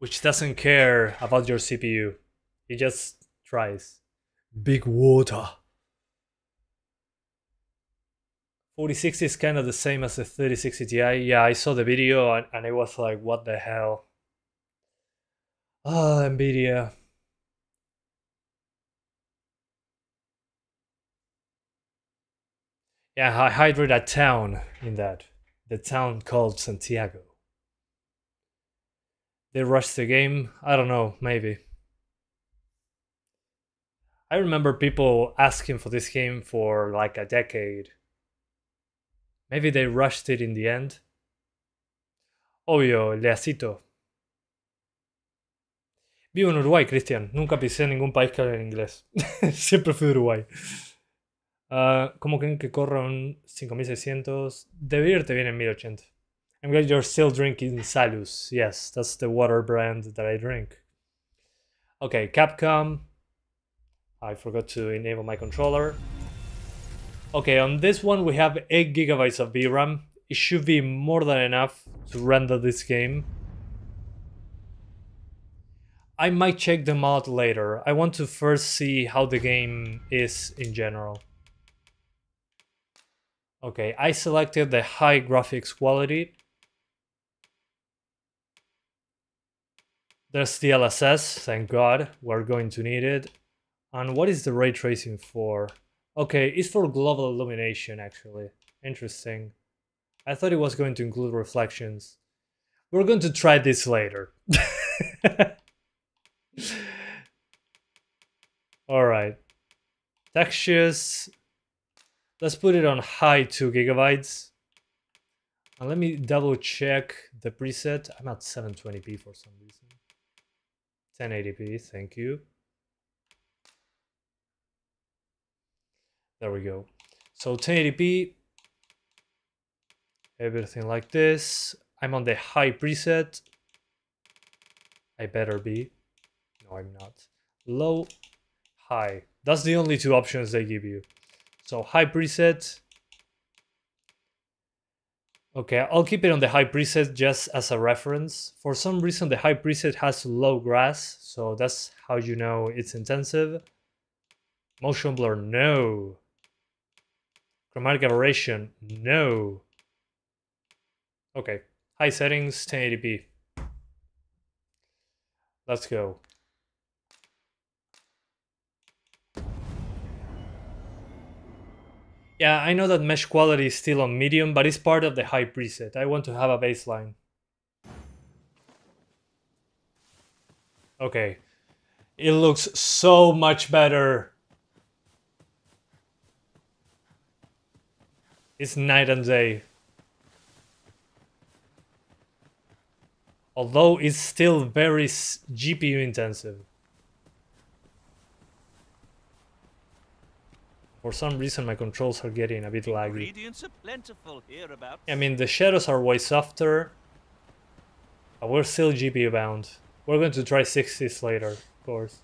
which doesn't care about your C P U. It just tries. Big water. forty sixty is kind of the same as the thirty sixty T I. Yeah, I saw the video and, and it was like, what the hell? Ah, oh, Nvidia. Yeah, I hybrid a town in that. The town called Santiago. They rushed the game. I don't know, maybe. I remember people asking for this game for like a decade. Maybe they rushed it in the end. Obvio, leacito. Vivo en Uruguay, Cristian. Nunca pisé en ningún país que hable en inglés. Siempre fui de Uruguay. Uh, ¿Cómo creen que corra un cinco mil seiscientos? Debería irte bien en mil ochenta. I'm glad you're still drinking Salus. Yes, that's the water brand that I drink. Okay, Capcom. I forgot to enable my controller. Okay, on this one we have eight gigabytes of V RAM. It should be more than enough to render this game. I might check them out later. I want to first see how the game is in general. Okay, I selected the high graphics quality. There's D L S S, thank God, we're going to need it. And what is the ray tracing for? Okay, it's for global illumination, actually. Interesting. I thought it was going to include reflections. We're going to try this later. Alright. Textures. Let's put it on high two gigabytes. And let me double check the preset. I'm at seven twenty p for some reason. ten eighty p, thank you. There we go. So ten eighty p, everything like this. I'm on the high preset. I better be. No, I'm not. Low, high. That's the only two options they give you. So high preset. Okay, I'll keep it on the high preset just as a reference. For some reason, the high preset has low grass, so that's how you know it's intensive. Motion blur, no. Chromatic aberration, no. Okay, high settings, ten eighty p. Let's go. Yeah, I know that mesh quality is still on medium, but it's part of the high preset. I want to have a baseline. Okay. It looks so much better. It's night and day. Although it's still very G P U intensive. For some reason my controls are getting a bit laggy. I mean, the shadows are way softer, but we're still G P U bound. We're going to try sixties later, of course.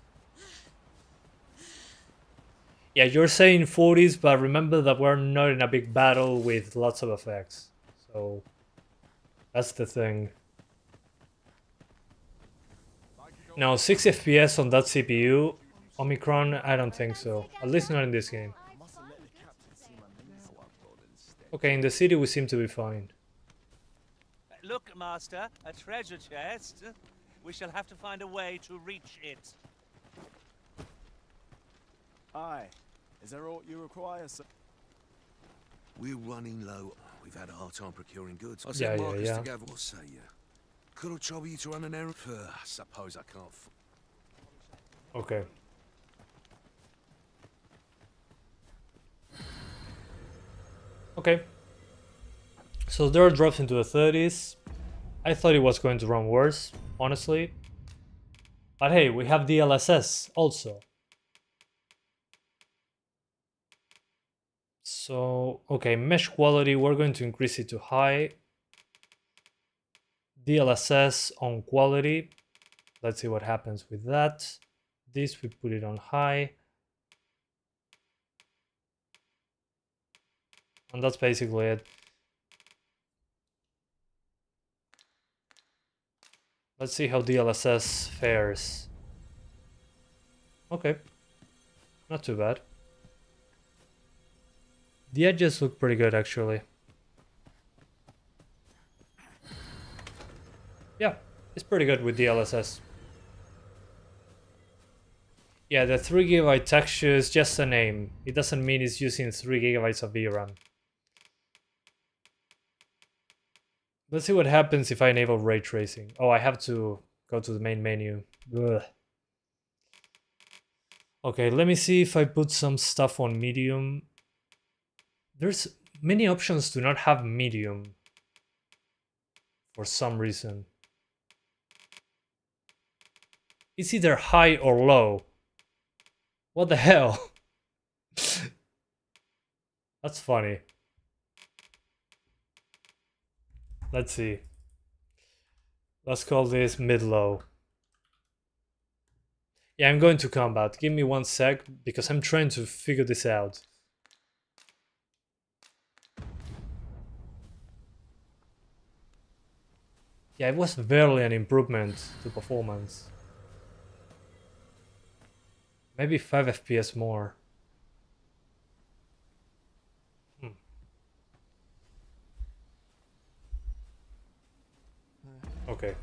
Yeah, you're saying forties, but remember that we're not in a big battle with lots of effects. So, that's the thing. Now, sixty F P S on that C P U, Omicron, I don't think so. At least not in this game. Okay, in the city we seem to be fine. Look, Master, a treasure chest. We shall have to find a way to reach it. Aye. Is there all you require, sir? We're running low. We've had a hard time procuring goods. I said yeah, Marcus yeah, yeah. to Gav, what say you? Could I trouble you to run an errand? Uh, I suppose I can't. F okay. Okay, so there are drops into the thirties. I thought it was going to run worse, honestly. But hey, we have D L S S also. So, okay, mesh quality, we're going to increase it to high. D L S S on quality. Let's see what happens with that. This, we put it on high. And that's basically it. Let's see how D L S S fares. Okay. Not too bad. The edges look pretty good, actually. Yeah, it's pretty good with D L S S. Yeah, the three gigabyte texture is just a name. It doesn't mean it's using three gigabytes of V RAM. Let's see what happens if I enable ray tracing. Oh, I have to go to the main menu. Ugh. Okay, let me see if I put some stuff on medium. There's many options to not have medium for some reason. It's either high or low. What the hell? That's funny. Let's see. Let's call this mid-low. Yeah, I'm going to combat. Give me one sec, because I'm trying to figure this out. Yeah, it was barely an improvement to performance. Maybe five F P S more. Okay.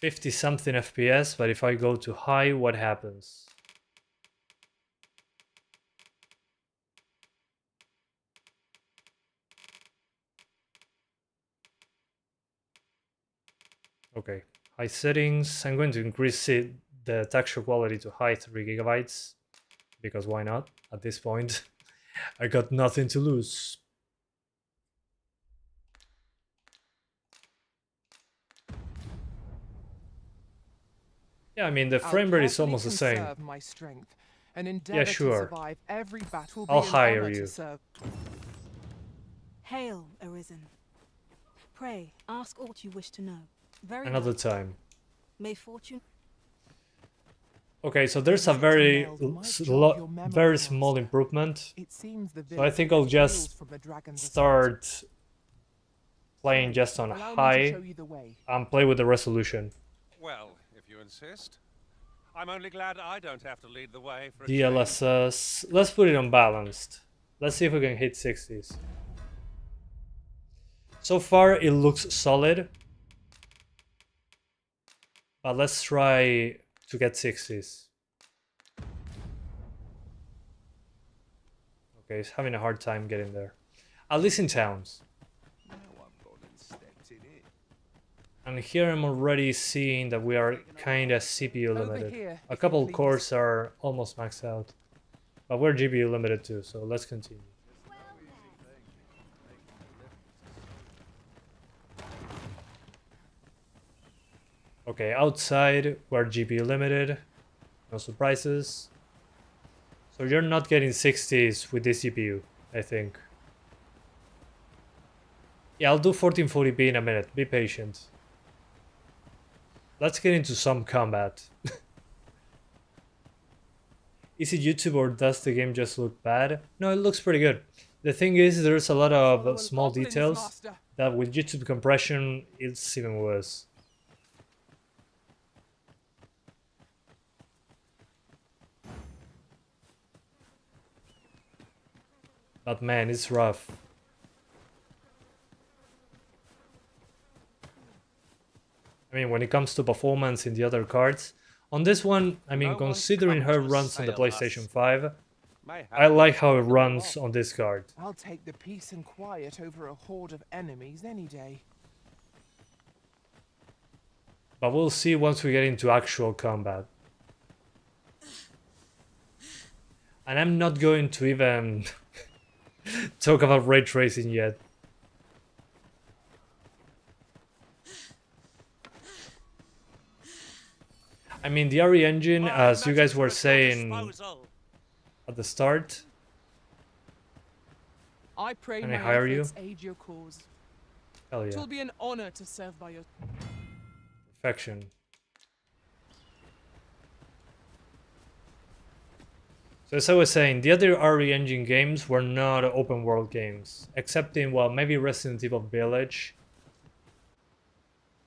fifty something F P S, but if I go to high, what happens? Okay, high settings. I'm going to increase it, the texture quality to high three gigabytes, because why not? At this point, I got nothing to lose. Yeah, I mean, the frame rate is almost the same. My strength and endeavor yeah, sure. to survive every battle. I'll hire you. Hail, Arisen. Pray, ask all you wish to know. Very Another nice. time. May fortune. Okay, so there's a very, very small improvement. So I think I'll just start playing just on high and play with the resolution. Well, if you insist. I'm only glad I don't have to lead the way for D L S S. Let's put it on balanced. Let's see if we can hit sixties. So far it looks solid. But let's try to get sixties. Okay, he's having a hard time getting there. At least in towns. And here I'm already seeing that we are kinda C P U limited. A couple cores are almost maxed out. But we're G P U limited too, so let's continue. Okay, outside we're G P U limited. No surprises. So you're not getting sixties with this C P U, I think. Yeah, I'll do fourteen forty p in a minute. Be patient. Let's get into some combat. Is it YouTube or does the game just look bad? No, it looks pretty good. The thing is, there's a lot of small details that with YouTube compression, it's even worse. But man, it's rough. I mean, when it comes to performance in the other cards, on this one, I mean, considering how it runs on the PlayStation five, I like how it runs on this card. I'll take the peace and quiet over a horde of enemies any day. But we'll see once we get into actual combat. And I'm not going to even talk about ray tracing yet. I mean, the R E engine, as you guys were saying at the start, I pray can I hire you? Aid your cause. Hell yeah. It'll be an honor to serve by your perfection. So as I was saying, the other R E engine games were not open world games, except in, well, maybe Resident Evil Village.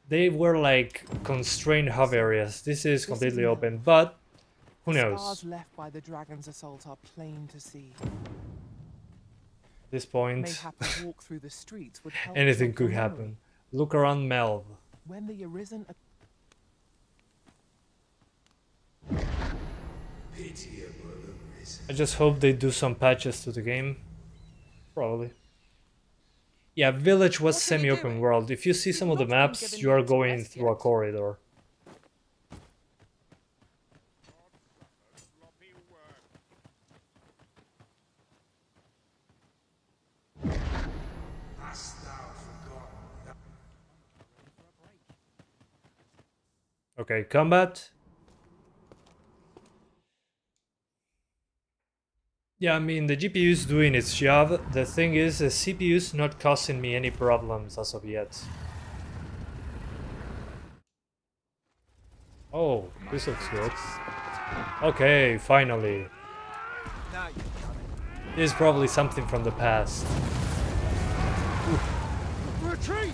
They were like constrained hub areas. This is completely open, but who knows? Scars left by the dragon's assault are plain to see. At this point, anything could happen. Look around, Melv. When the Arisen. I just hope they do some patches to the game. Probably. Yeah, Village was semi-open world. If you see some of the maps, you are going through a corridor. Okay, combat. Yeah, I mean, the G P U's doing its job. The thing is, the C P U's not causing me any problems as of yet. Oh, this looks good. Okay, finally. This is probably something from the past. Retreat!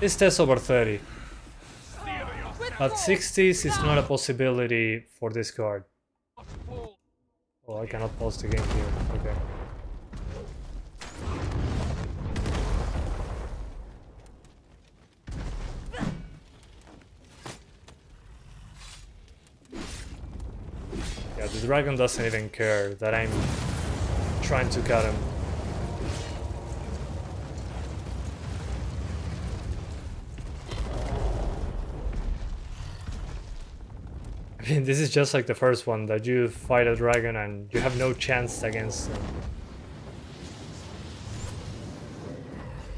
This tests over thirty. But sixties is not a possibility for this card. Oh, I cannot pause the game here. Okay. Yeah, the dragon doesn't even care that I'm trying to cut him. This is just like the first one, that you fight a dragon and you have no chance against them.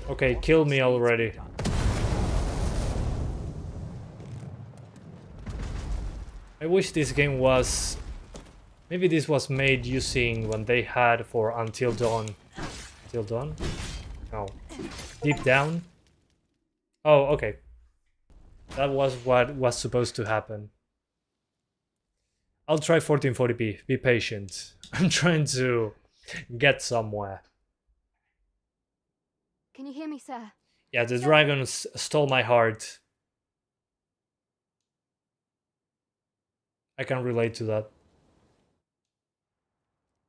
Okay, kill me already. I wish this game was... Maybe this was made using when they had for Until Dawn. Until Dawn? No. Deep Down? Oh, okay. That was what was supposed to happen. I'll try fourteen forty p. Be patient. I'm trying to get somewhere. Can you hear me, sir? Yeah, the dragons stole my heart. I can relate to that.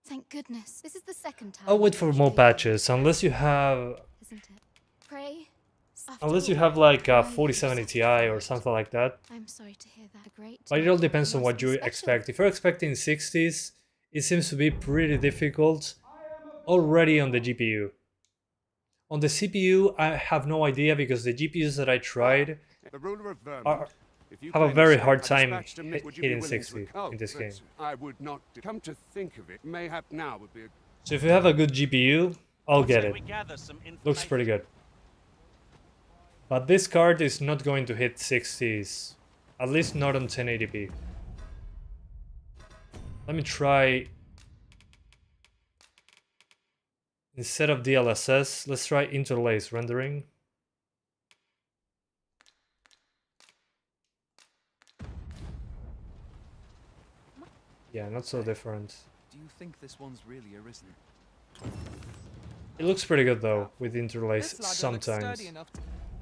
Thank goodness. This is the second time. I'll wait for more patches, unless you have... Isn't it? Pray. Unless you have like a forty seventy Ti or something like that. I'm sorry to hear that. Great. But it all depends on what you expect. If you're expecting sixties, it seems to be pretty difficult already on the G P U. On the C P U, I have no idea because the G P Us that I tried are, have a very hard time hitting sixty in this game. So if you have a good G P U, I'll get it. Looks pretty good. But this card is not going to hit sixties, at least not on ten eighty p. Let me try, instead of D L S S, let's try interlace rendering. Yeah, not so different. Do you think this one's really arisen? It looks pretty good though, with interlace sometimes.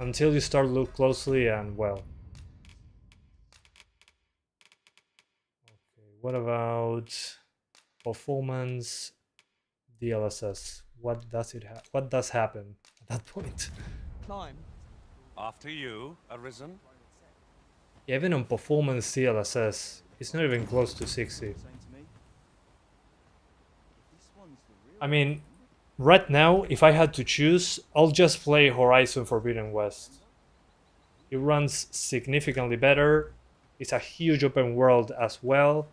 Until you start look closely and well. Okay, what about performance D L S S? What does it ha what does happen at that point? Climb. After you, Arisen. Yeah, even on performance D L S S, it's not even close to sixty. I mean, right now, if I had to choose, I'll just play Horizon Forbidden West. It runs significantly better, it's a huge open world as well.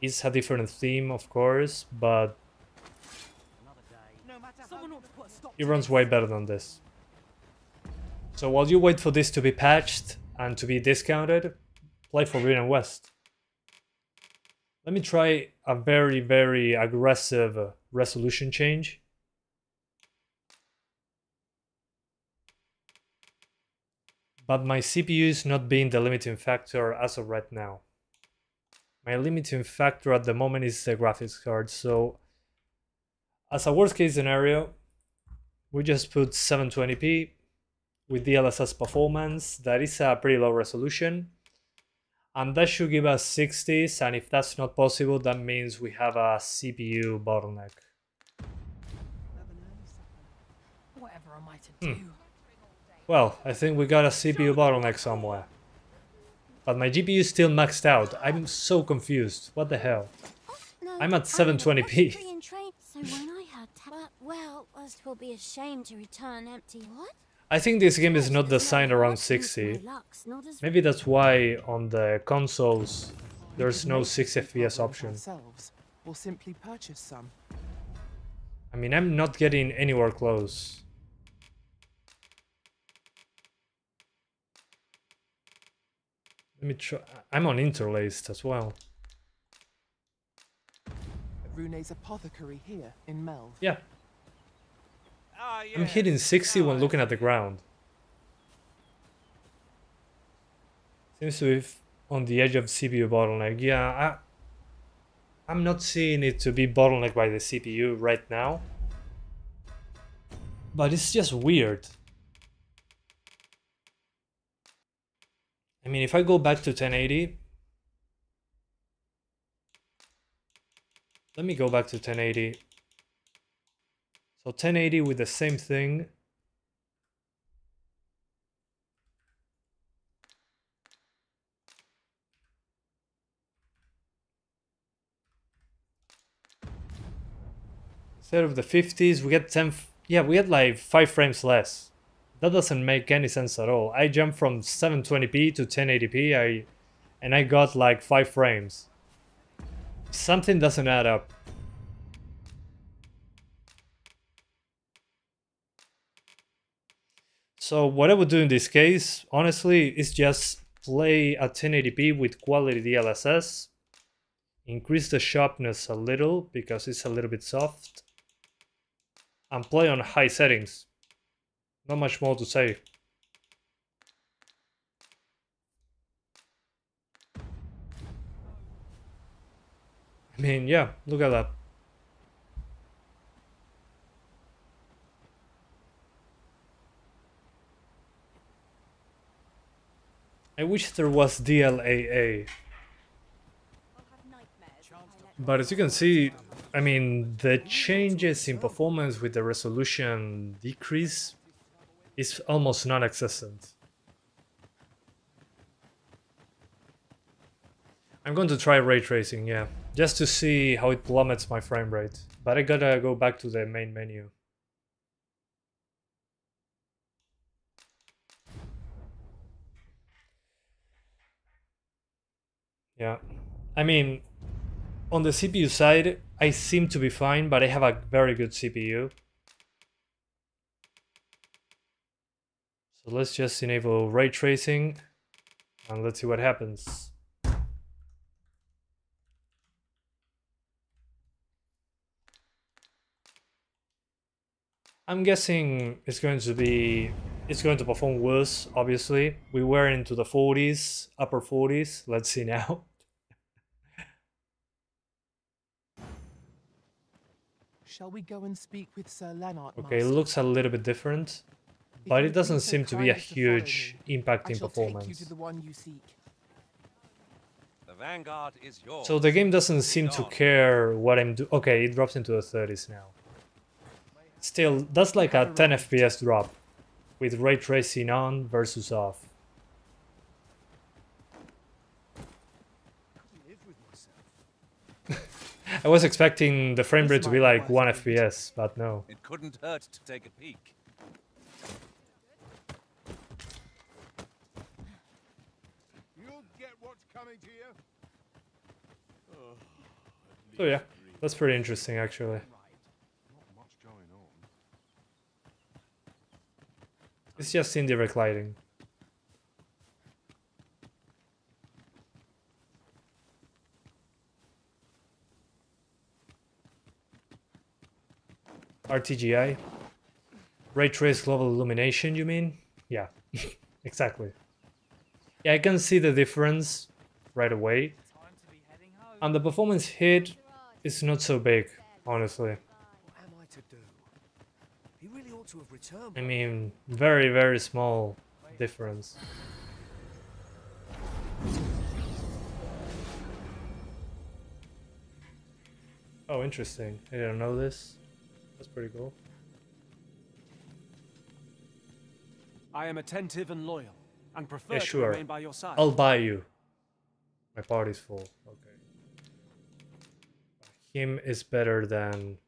It's a different theme, of course, but it runs way better than this. So while you wait for this to be patched and to be discounted, play Forbidden West. Let me try a very, very aggressive resolution change. But my C P U is not being the limiting factor as of right now. My limiting factor at the moment is the graphics card, so as a worst case scenario, we just put seven twenty p with D L S S performance. That is a pretty low resolution. And that should give us sixties, and if that's not possible, that means we have a C P U bottleneck. Whatever am I to do? Hmm. Well, I think we got a C P U bottleneck somewhere. But my G P U is still maxed out. I'm so confused. What the hell? I'm at seven twenty p. I think this game is not designed around sixty. Maybe that's why on the consoles there's no sixty F P S option. I mean, I'm not getting anywhere close. Let me try. I'm on interlaced as well. Rune's apothecary here in Melv. Yeah. I'm hitting sixty when looking at the ground. Seems to be on the edge of C P U bottleneck. Yeah, I, I'm not seeing it to be bottlenecked by the C P U right now. But it's just weird. I mean, if I go back to ten eighty... Let me go back to ten eighty. So ten eighty with the same thing. Instead of the fifties, we get ten, yeah, we get like five frames less. That doesn't make any sense at all. I jumped from seven twenty p to ten eighty p, I and I got like five frames. Something doesn't add up. So what I would do in this case, honestly, is just play at ten eighty p with quality D L S S, increase the sharpness a little because it's a little bit soft, and play on high settings. Not much more to say. I mean, yeah, look at that. I wish there was D L A A. But as you can see, I mean, the changes in performance with the resolution decrease is almost non-existent. I'm going to try ray tracing, yeah, just to see how it plummets my frame rate. But I gotta go back to the main menu. Yeah, I mean, on the C P U side, I seem to be fine, but I have a very good C P U. So let's just enable ray tracing and let's see what happens. I'm guessing it's going to be, it's going to perform worse, obviously. We were into the forties, upper forties, let's see now. Shall we go and speak with Sir Lanart? Okay, it looks a little bit different, but it doesn't seem to be a huge impact in performance. So the game doesn't seem to care what I'm doing. Okay, it drops into the thirties now. Still, that's like a ten F P S drop with ray tracing on versus off. I was expecting the frame rate to be like one F P S, but no. It couldn't hurt to take a peek. You'll get what's coming to you. So yeah, that's pretty interesting actually. It's just indirect lighting. R T G I? Ray Trace Global Illumination, you mean? Yeah, exactly. Yeah, I can see the difference right away. And the performance hit is not so big, honestly. I mean, very, very small difference. Oh, interesting. I didn't know this. That's pretty cool. I am attentive and loyal, and prefer yeah, sure. to remain by your side. I'll buy you. My party's full. Okay. Him is better than.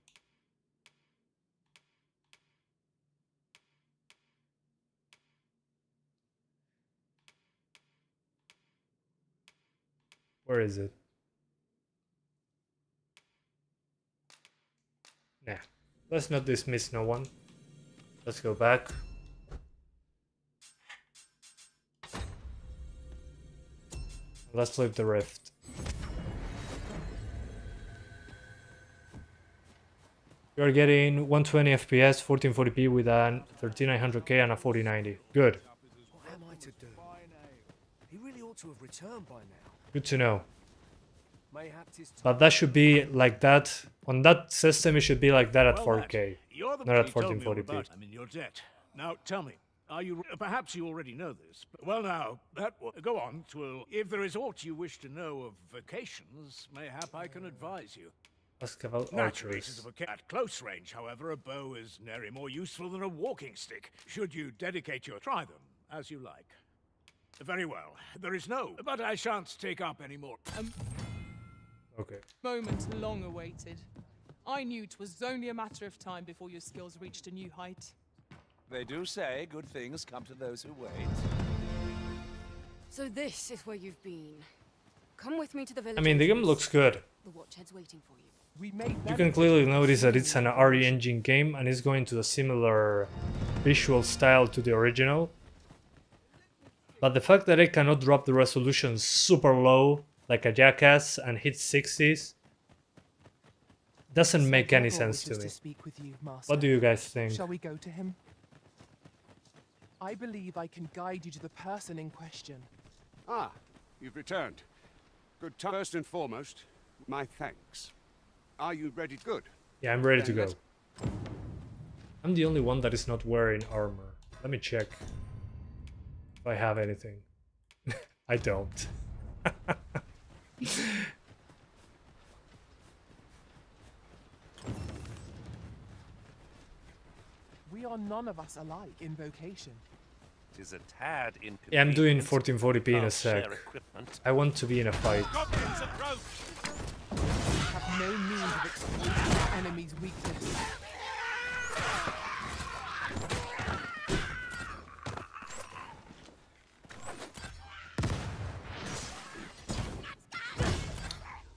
Where is it? Nah. Let's not dismiss no one. Let's go back. Let's leave the rift. You're getting one twenty F P S, fourteen forty p with a thirty-nine hundred K and a forty ninety. Good. What am I to do? He really ought to have returned by now. Good to know. But that should be like that. On that system, it should be like that at four K, not at fourteen forty p. I'm in your debt. Now tell me, are you? Perhaps you already know this. But, well, now that go on. Twill, if there is aught you wish to know of vocations, mayhap I can advise you. Ask about archers. At close range, however, a bow is nary more useful than a walking stick. Should you dedicate your try them as you like. Very well. There is no, but I shan't take up any more. Um, Okay. Moment long awaited. I knew 'twas only a matter of time before your skills reached a new height. They do say good things come to those who wait. So this is where you've been. Come with me to the village. I mean, the game looks good. The watchhead's waiting for you. We made you can clearly notice that it's an R E engine game and it's going to a similar visual style to the original. But the fact that I cannot drop the resolution super low, like a jackass, and hit sixties, doesn't make any sense to me. What do you guys think? Shall we go to him? I believe I can guide you to the person in question. Ah, you've returned. Good time. First and foremost, my thanks. Are you ready to go? Yeah, I'm ready to go. I'm the only one that is not wearing armor. Let me check if I have anything. I don't. We are none of us alike in vocation. Is a tad yeah, I'm doing fourteen forty p in a sec. I want to be in a fight. Have no means of exploiting the enemy's weakness.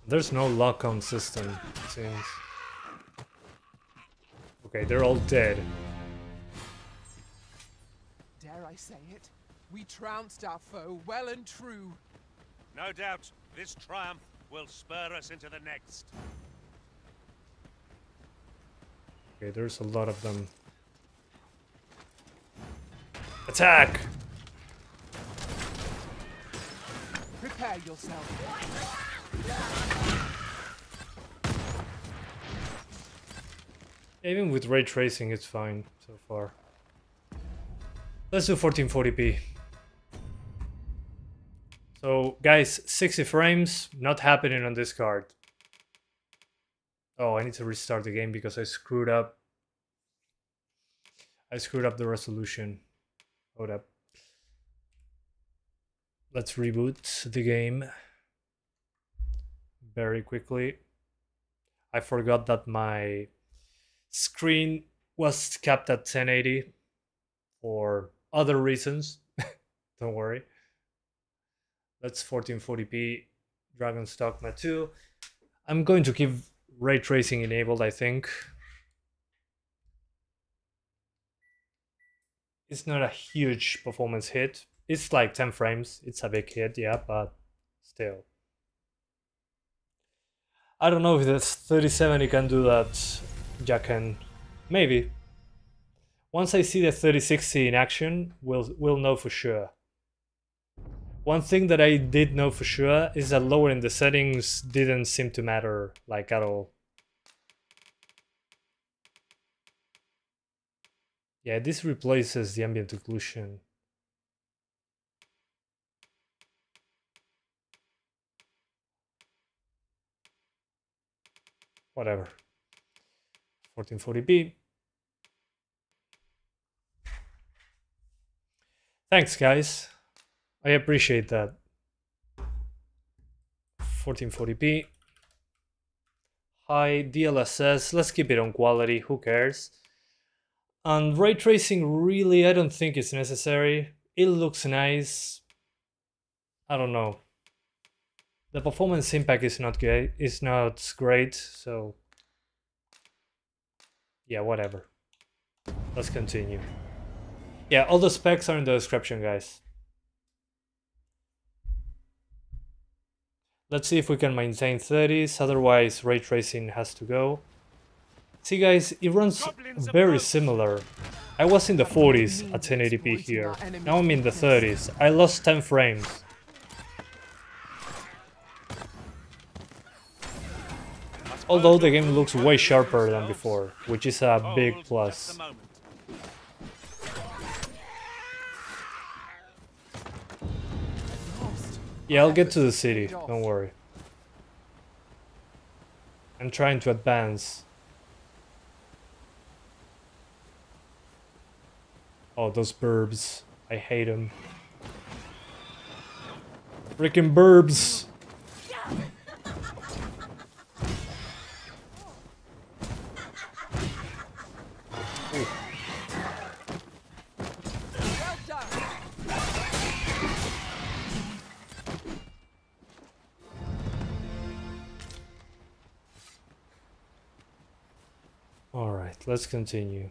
There's no lock-on system, it seems. Okay, they're all dead. I say it, we trounced our foe well and true. No doubt this triumph will spur us into the next. Okay, there's a lot of them. Attack! Prepare yourself. Even with ray tracing, it's fine so far. Let's do fourteen forty p. So, guys, sixty frames, not happening on this card. Oh, I need to restart the game because I screwed up. I screwed up the resolution. Hold up. Let's reboot the game very quickly. I forgot that my screen was capped at ten eighty for other reasons. Don't worry. That's fourteen forty p Dragon's Dogma two. I'm going to keep ray tracing enabled, I think. It's not a huge performance hit. It's like ten frames. It's a big hit, yeah, but still. I don't know if the thirty seventy can do that, Jacken. Maybe. Once I see the thirty sixty in action, we'll, we'll know for sure. One thing that I did know for sure is that lowering the settings didn't seem to matter, like, at all. Yeah, this replaces the ambient occlusion. Whatever. fourteen forty p. Thanks, guys. I appreciate that. fourteen forty p. High D L S S. Let's keep it on quality. Who cares? And ray tracing, really, I don't think it's necessary. It looks nice. I don't know. The performance impact is not great. It's not great. So yeah, whatever. Let's continue. Yeah, all the specs are in the description, guys. Let's see if we can maintain thirties, otherwise ray tracing has to go. See, guys, it runs very similar. I was in the forties at ten eighty p here. Now I'm in the thirties. I lost ten frames. Although the game looks way sharper than before, which is a big plus. Yeah, I'll get to the city, don't worry. I'm trying to advance. Oh, those burbs. I hate them. Freaking burbs! Let's continue.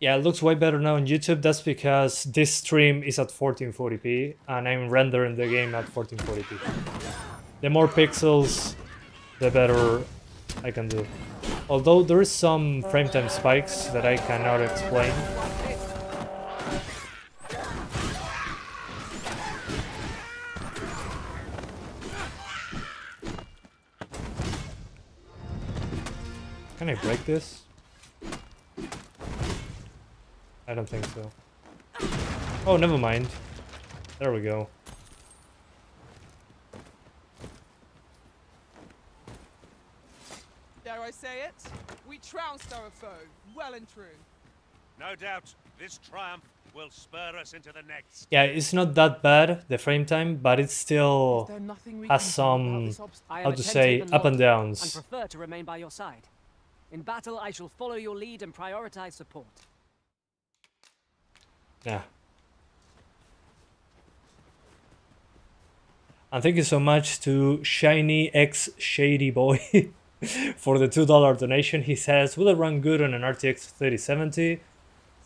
Yeah, it looks way better now on YouTube. That's because this stream is at fourteen forty p and I'm rendering the game at fourteen forty p. The more pixels, the better I can do. Although there is some frame time spikes that I cannot explain. Can I break this? I don't think so. Oh, never mind. There we go. Dare I say it? We trounced our foe, well and true. No doubt, this triumph will spur us into the next. Yeah, it's not that bad, the frame time, but it still has some, how to say, up and downs. I prefer to remain by your side. In battle, I shall follow your lead and prioritize support. Yeah. And thank you so much to Shiny X Shady Boy for the two dollar donation. He says, will it run good on an R T X thirty seventy?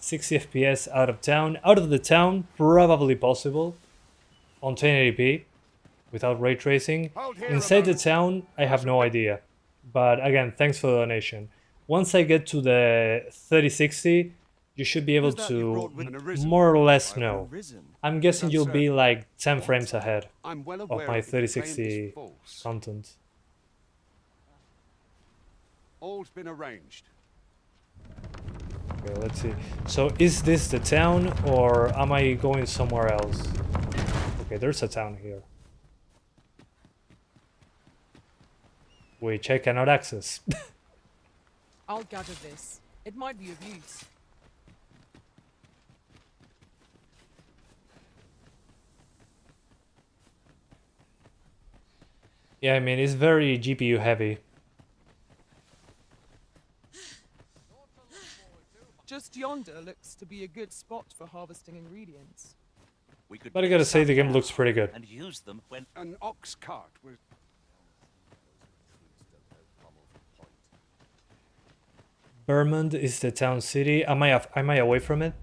sixty F P S out of town. Out of the town, probably possible. On ten eighty p, without ray tracing. Inside the town, I have no idea. But again, thanks for the donation. Once I get to the thirty sixty, you should be able to more or less know. I'm guessing you'll be like ten frames ahead of my thirty sixty content. All's been arranged. Okay, let's see. So is this the town or am I going somewhere else? Okay, there's a town here, which I cannot access. I'll gather this. It might be of use. Yeah, I mean, it's very G P U heavy. Just yonder looks to be a good spot for harvesting ingredients. We could, but I gotta say, the game looks pretty good. And use them when an ox cart was... Vermont is the town city. Am I am I away from it?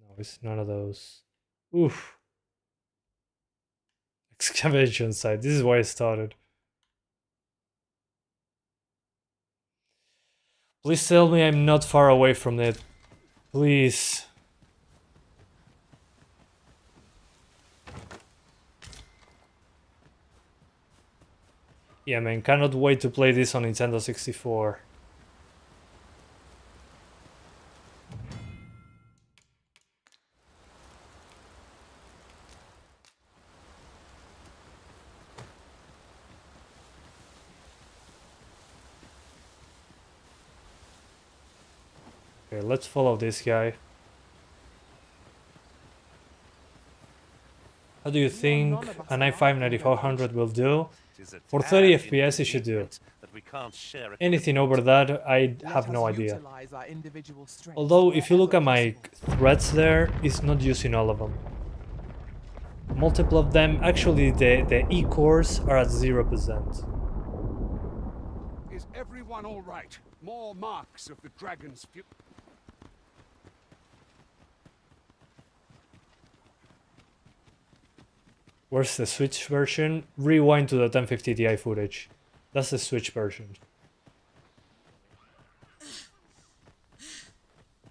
No, it's none of those. Oof. Excavation site. This is why I started. Please tell me I'm not far away from it. Please. Yeah, man, cannot wait to play this on Nintendo sixty-four. Okay, let's follow this guy. How do you think an i five ninety-four hundred will do? For thirty F P S, it should do. Anything over that, I have no idea. Although, if you look at my threads there, it's not using all of them. Multiple of them, actually, the, the e-cores are at zero percent. Is everyone all right? More marks of the dragon's fury. Where's the Switch version? Rewind to the ten fifty T I footage. That's the Switch version.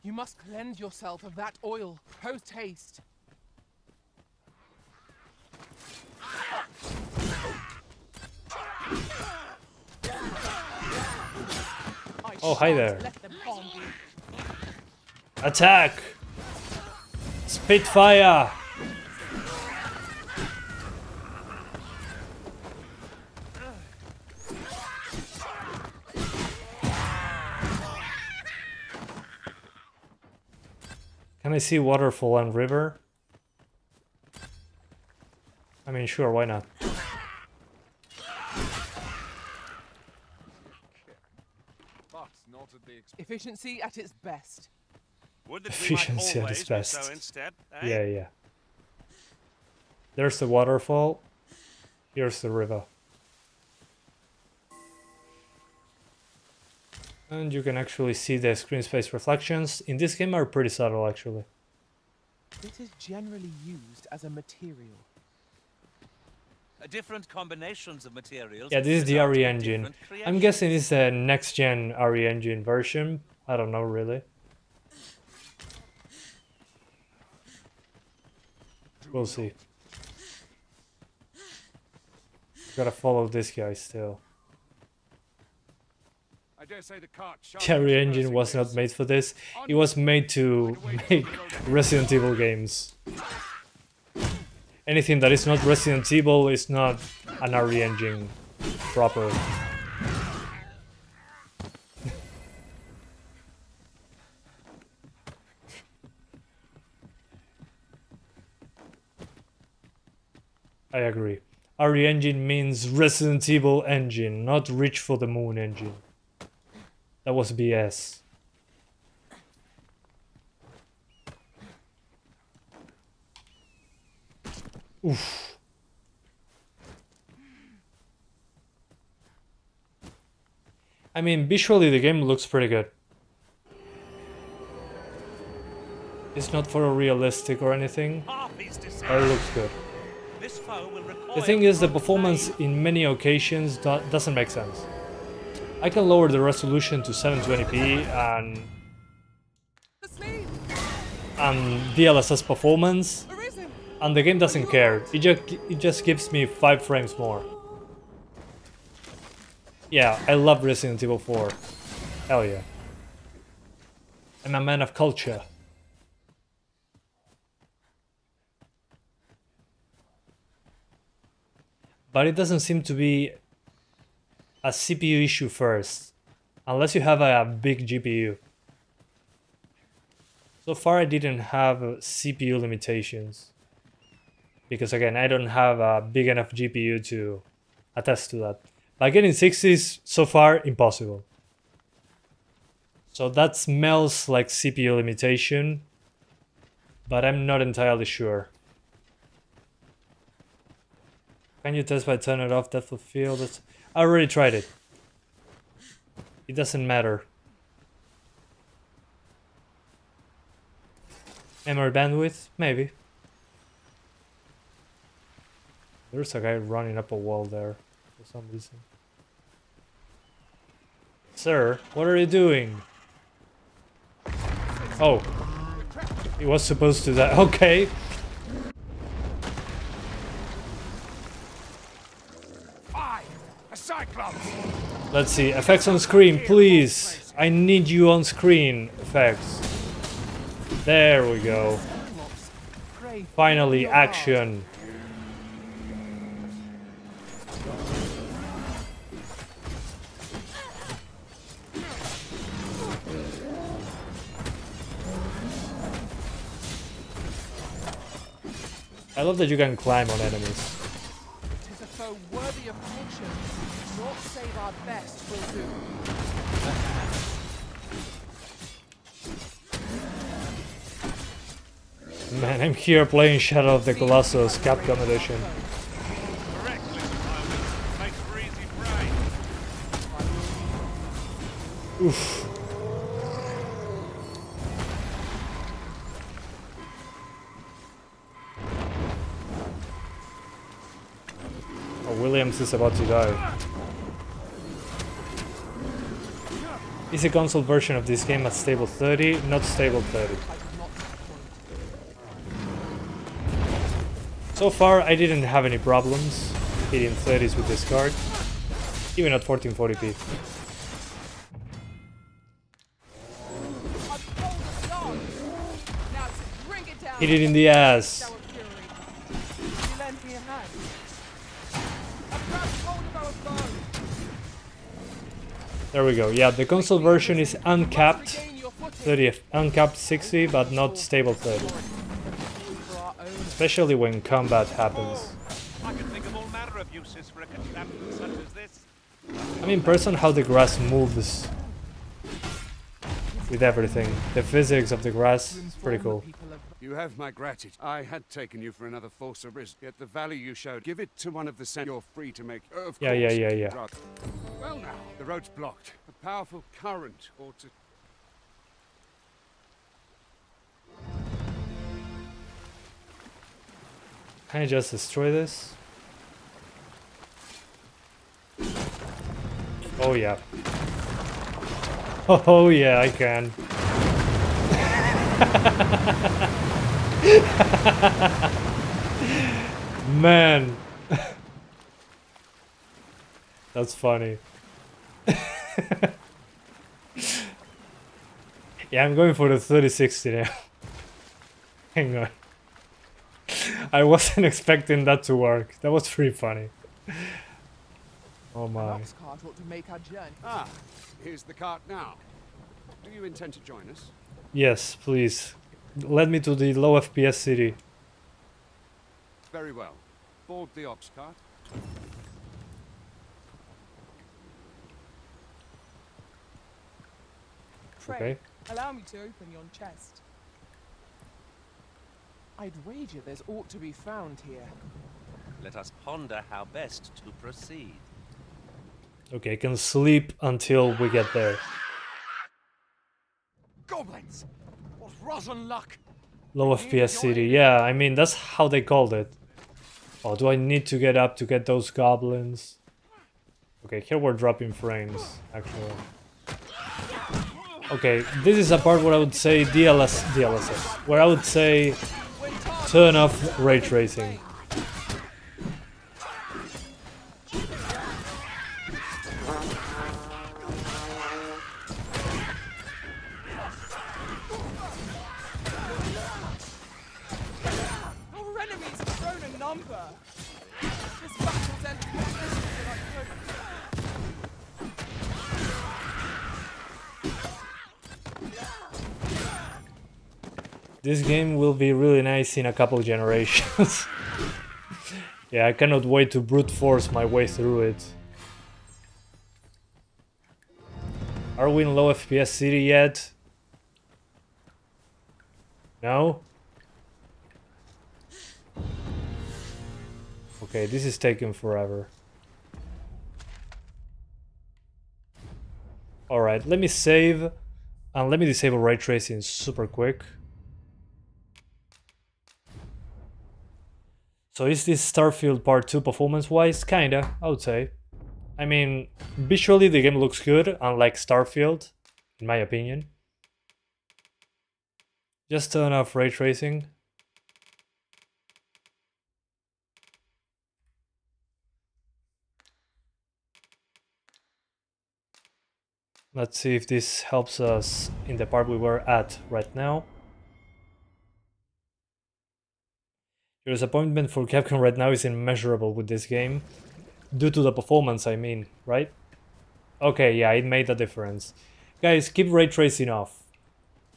You must cleanse yourself of that oil, post haste. Oh, hi there. Attack! Spit fire! Can I see waterfall and river? I mean, sure, why not? Efficiency at its best. Efficiency at its best. Yeah, yeah. There's the waterfall. Here's the river. And you can actually see the screen space reflections in this game are pretty subtle actually. It is generally used as a material. A different combinations of materials. Yeah, this is the R E engine. I'm guessing it's a next gen R E engine version. I don't know really. We'll see. Gotta follow this guy still. I dare say the cart R E engine was not made for this. It was made to make Resident Evil games. Anything that is not Resident Evil is not an R E engine proper. I agree. R E engine means Resident Evil engine, not Reach for the Moon engine. That was B S. Oof. I mean, visually the game looks pretty good. It's not photorealistic or anything, but it looks good. The thing is, the performance in many occasions do doesn't make sense. I can lower the resolution to seven twenty p and, and D L S S performance, and the game doesn't care. It just, it just gives me five frames more. Yeah, I love Resident Evil four. Hell yeah. I'm a man of culture. But it doesn't seem to be a C P U issue first, unless you have a big G P U. So far I didn't have C P U limitations. Because again, I don't have a big enough G P U to attest to that. But getting sixties so far, impossible. So that smells like C P U limitation, but I'm not entirely sure. Can you test by turning it off depth of field? That's... I already tried it. It doesn't matter. Memory bandwidth? Maybe. There's a guy running up a wall there for some reason. Sir, what are you doing? Oh. He was supposed to die. Okay. Let's see. Effects on screen, please. I need you on screen. Effects. There we go. Finally, action. I love that you can climb on enemies. Man, I'm here playing Shadow of the Colossus Capcom Edition. Oof. Williams is about to die. Is a console version of this game at stable thirty? Not stable thirty. So far I didn't have any problems hitting thirties with this card, even at fourteen forty p. Hit it in the ass! There we go. Yeah, the console version is uncapped thirty, uncapped sixty, but not stable thirty. Especially when combat happens. I'm impressed on how the grass moves with everything. The physics of the grass is pretty cool. You have my gratitude. I had taken you for another false risk, yet the value you showed, give it to one of the sent. You're free to make. Of yeah, course. yeah, yeah, yeah. Well, now, the road's blocked. A powerful current ought to... Can I just destroy this? Oh, yeah. Oh, yeah, I can. Man. That's funny. Yeah, I'm going for the thirty sixty now. Hang on. I wasn't expecting that to work. That was pretty funny. Oh my. Ah, here's the cart now. Do you intend to join us? Yes, please. Let me to the low F P S city. Very well. Board the ops cart. Okay. Allow me to open your chest. I'd wager there's ought to be found here. Let us ponder how best to proceed. Okay, I can sleep until we get there. Goblins! What rotten luck! Low F P S city, yeah, I mean, that's how they called it. Oh, do I need to get up to get those goblins? Okay, here we're dropping frames, actually. Okay, this is a part where I would say D L S S, where I would say turn off ray tracing. This game will be really nice in a couple generations. Yeah, I cannot wait to brute force my way through it. Are we in low F P S city yet? No? Okay, this is taking forever. Alright, let me save and let me disable ray tracing super quick. So is this Starfield Part two performance-wise? Kinda, I would say. I mean, visually the game looks good, unlike Starfield, in my opinion. Just turn off ray tracing. Let's see if this helps us in the part we were at right now. Your disappointment for Capcom right now is immeasurable with this game. Due to the performance, I mean, right? Okay, yeah, it made a difference. Guys, keep ray tracing off.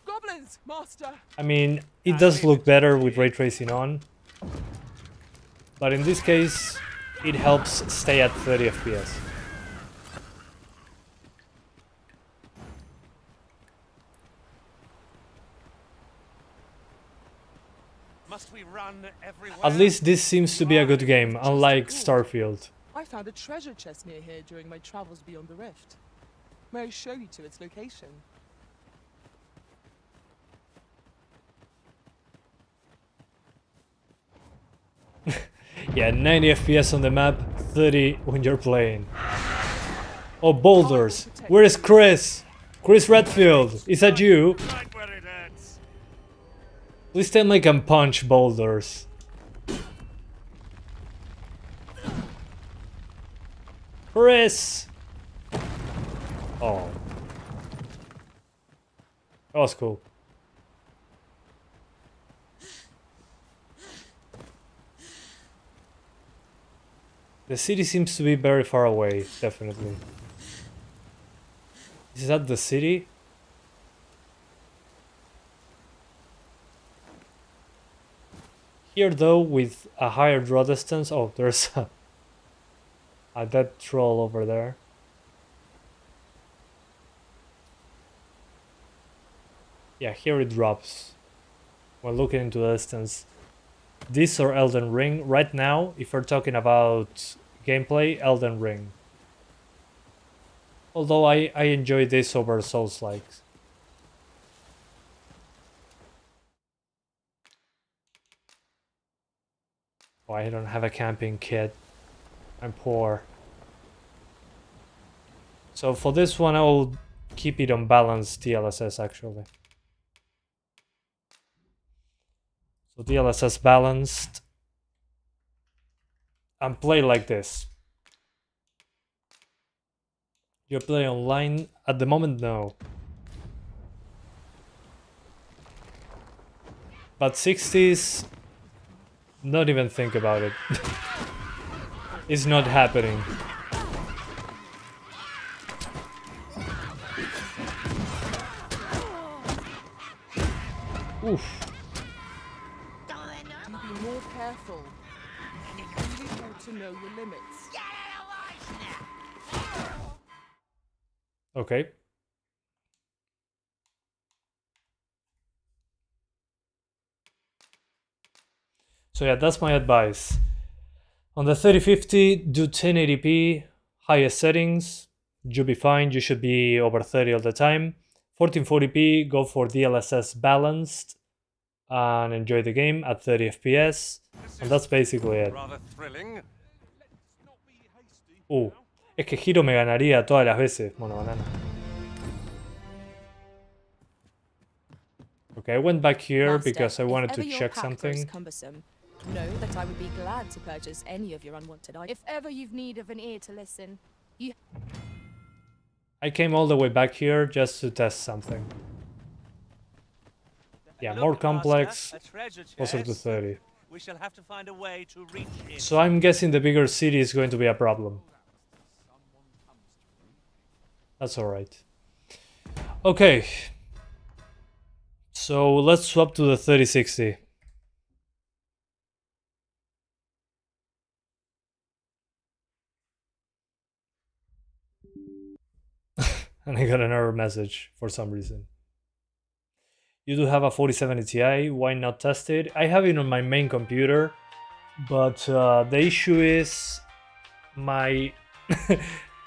Goblins, master. I mean, it does look better with ray tracing on. But in this case, it helps stay at thirty F P S. At least this seems to be a good game, unlike Starfield. I found a treasure chest near here during my travels beyond the rift. May I show you to its location? Yeah, ninety F P S on the map, thirty when you're playing. Oh, boulders! Where is Chris? Chris Redfield! Is that you? Please tell me I can punch boulders. Chris! Oh. That was cool. The city seems to be very far away, definitely. Is that the city? Here though, with a higher draw distance... Oh, there's a, a dead troll over there. Yeah, here it drops. when looking into the distance. This or Elden Ring? Right now, if we're talking about gameplay, Elden Ring. Although I, I enjoy this over Souls-like. Oh, I don't have a camping kit. I'm poor. So for this one, I will keep it on balance D L S S actually. So D L S S balanced. And play like this. You play online at the moment? No. But sixties, not even think about it. It's not happening. Oof. Be more careful. It can be hard to know your limits. Okay. So yeah, that's my advice. On the thirty fifty, do ten eighty p, highest settings, you'll be fine, you should be over thirty all the time. fourteen forty p, go for D L S S balanced and enjoy the game at thirty F P S, and that's basically it. Oh, es que Hiro me ganaría todas las veces. Bueno, banana. Okay, I went back here Master, because I wanted to check something. Know that I would be glad to purchase any of your unwanted items. If ever you've need of an ear to listen, you... I came all the way back here just to test something. Yeah, more complex, closer to thirty. We shall have to find a way to reach it. So I'm guessing the bigger city is going to be a problem. That's alright. Okay. So let's swap to the thirty sixty. And I got an error message for some reason. You do have a forty seventy T I, why not test it? I have it on my main computer, but uh, the issue is my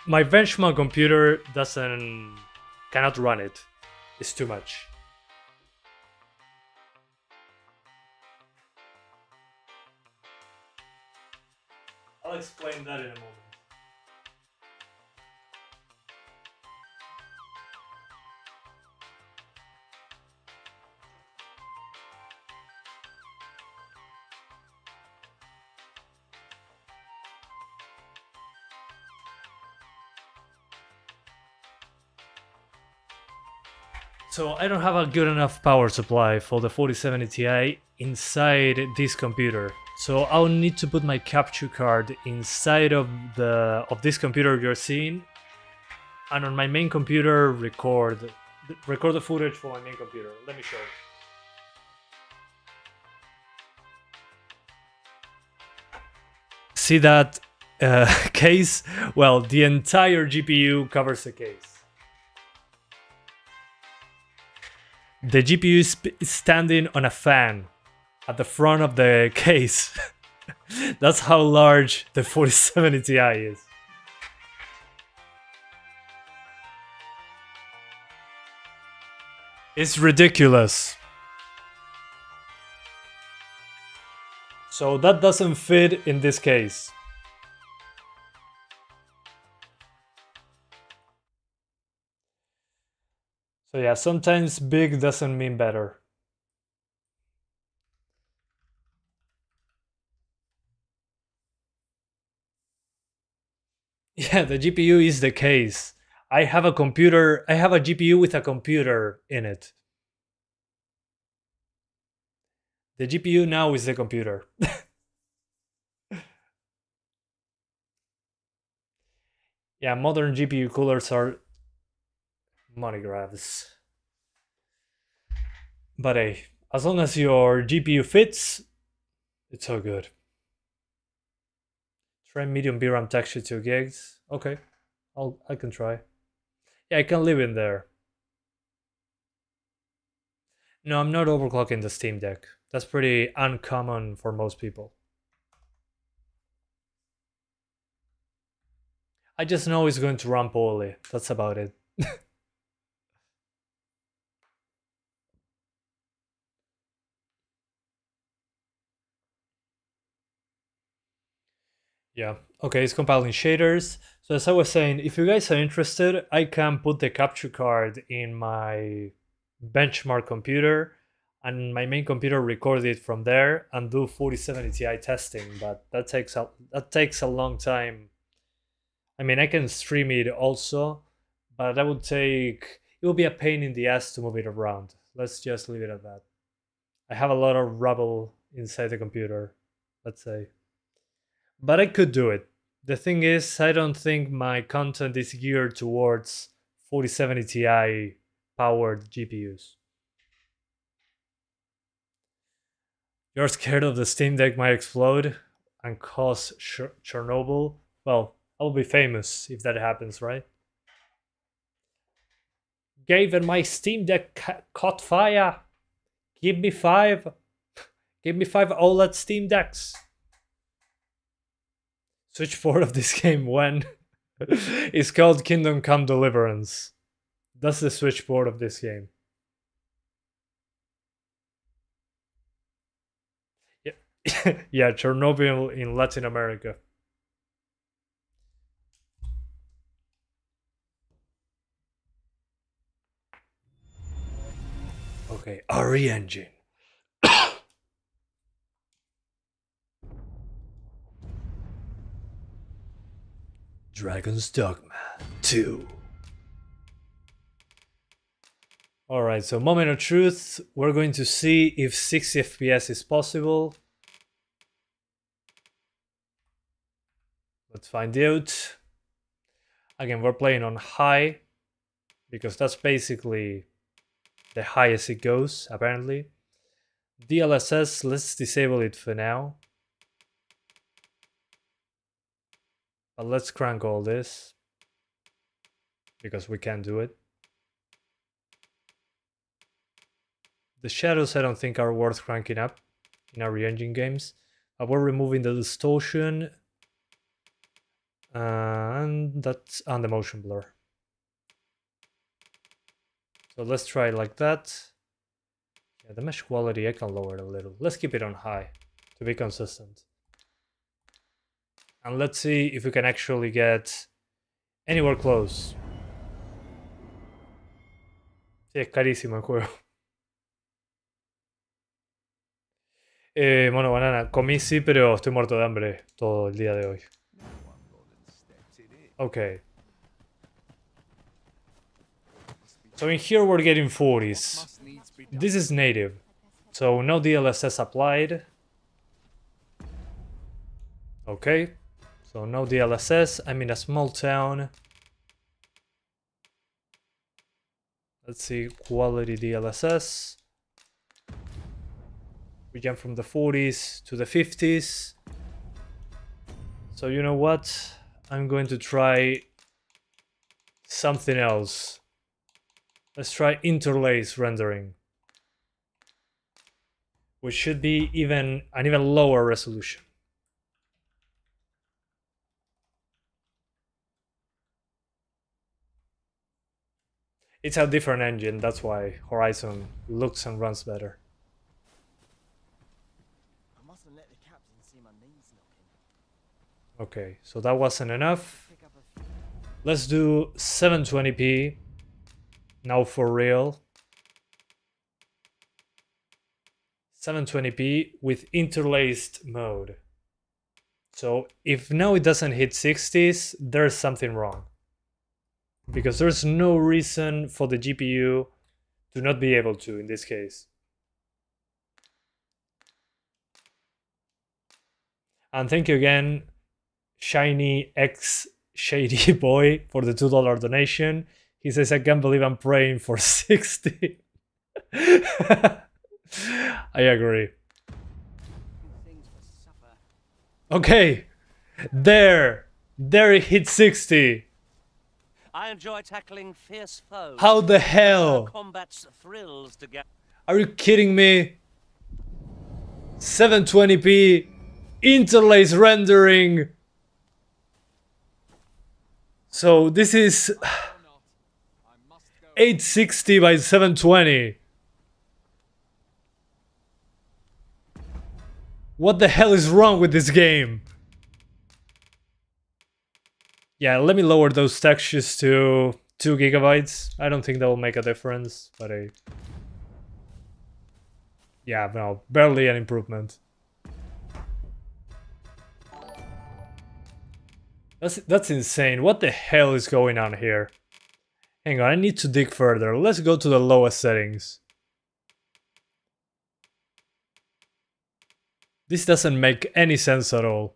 my benchmark computer doesn't cannot run it. It's too much. I'll explain that in a moment. So I don't have a good enough power supply for the forty seventy T I inside this computer. So I'll need to put my capture card inside of the of this computer you're seeing, and on my main computer record record the footage for my main computer. Let me show you. See that uh, case? Well, the entire G P U covers the case. The G P U is standing on a fan at the front of the case. That's how large the forty seventy T I is. It's ridiculous. So that doesn't fit in this case. So yeah, sometimes big doesn't mean better. Yeah, the G P U is the case. I have a computer, I have a G P U with a computer in it. The G P U now is the computer. Yeah, modern G P U coolers are money grabs. But hey, as long as your G P U fits, it's all good. Try medium V RAM texture two gigs. Okay, I'll, I can try. Yeah, I can live in there. No, I'm not overclocking the Steam Deck. That's pretty uncommon for most people. I just know it's going to run poorly. That's about it. Yeah, okay, it's compiling shaders. So as I was saying, if you guys are interested, I can put the capture card in my benchmark computer and my main computer record it from there and do forty seventy Ti testing, but that takes a, that takes a long time. I mean, I can stream it also, but that would take, it would be a pain in the ass to move it around. Let's just leave it at that. I have a lot of rubble inside the computer, let's say. But I could do it. The thing is, I don't think my content is geared towards forty seventy Ti powered G P Us. You're scared of the Steam Deck might explode and cause Chernobyl? Well, I'll be famous if that happens, right? Gave and my Steam Deck ca caught fire. Give me five. Give me five OLED Steam Decks. Switch forward of this game when it's called Kingdom Come Deliverance. That's the switchboard of this game. Yeah, yeah, Chernobyl in Latin America. Okay, R E engine. Dragon's Dogma two. Alright, so moment of truth. We're going to see if sixty F P S is possible. Let's find out. Again, we're playing on high, because that's basically the highest it goes, apparently. D L S S, let's disable it for now. But let's crank all this, because we can do it. The shadows I don't think are worth cranking up in our re-engine games. But we're removing the distortion and that's on the motion blur. So let's try it like that. Yeah, the mesh quality I can lower it a little. Let's keep it on high to be consistent. And let's see if we can actually get anywhere close. Sí, es carísimo el juego. Eh, bueno, banana, comí sí, pero estoy muerto de hambre todo el día de hoy. Okay. So in here we're getting forties. This is native. So no D L S S applied. Okay. So no D L S S, I'm in a small town. Let's see, quality D L S S. We jump from the forties to the fifties. So you know what? I'm going to try something else. Let's try interlace rendering, which should be even an even lower resolution. It's a different engine, that's why Horizon looks and runs better. I mustn't let the captain see my knees knocking. Okay, so that wasn't enough. Let's do seven twenty p now for real. seven twenty p with interlaced mode. So if now it doesn't hit sixties, there's something wrong. Because there's no reason for the G P U to not be able to in this case. And thank you again, Shiny X Shady Boy, for the two dollar donation. He says, I can't believe I'm praying for sixty. I agree. Okay, there, there it hit sixty. I enjoy tackling fierce foes. How the hell? Combat's thrills to get. Are you kidding me? seven twenty p interlace rendering. So this is eight sixty by seven twenty. What the hell is wrong with this game? Yeah, let me lower those textures to two gigabytes. I don't think that will make a difference, but I... yeah, no, barely an improvement. That's, that's insane. What the hell is going on here? Hang on, I need to dig further. Let's go to the lowest settings. This doesn't make any sense at all.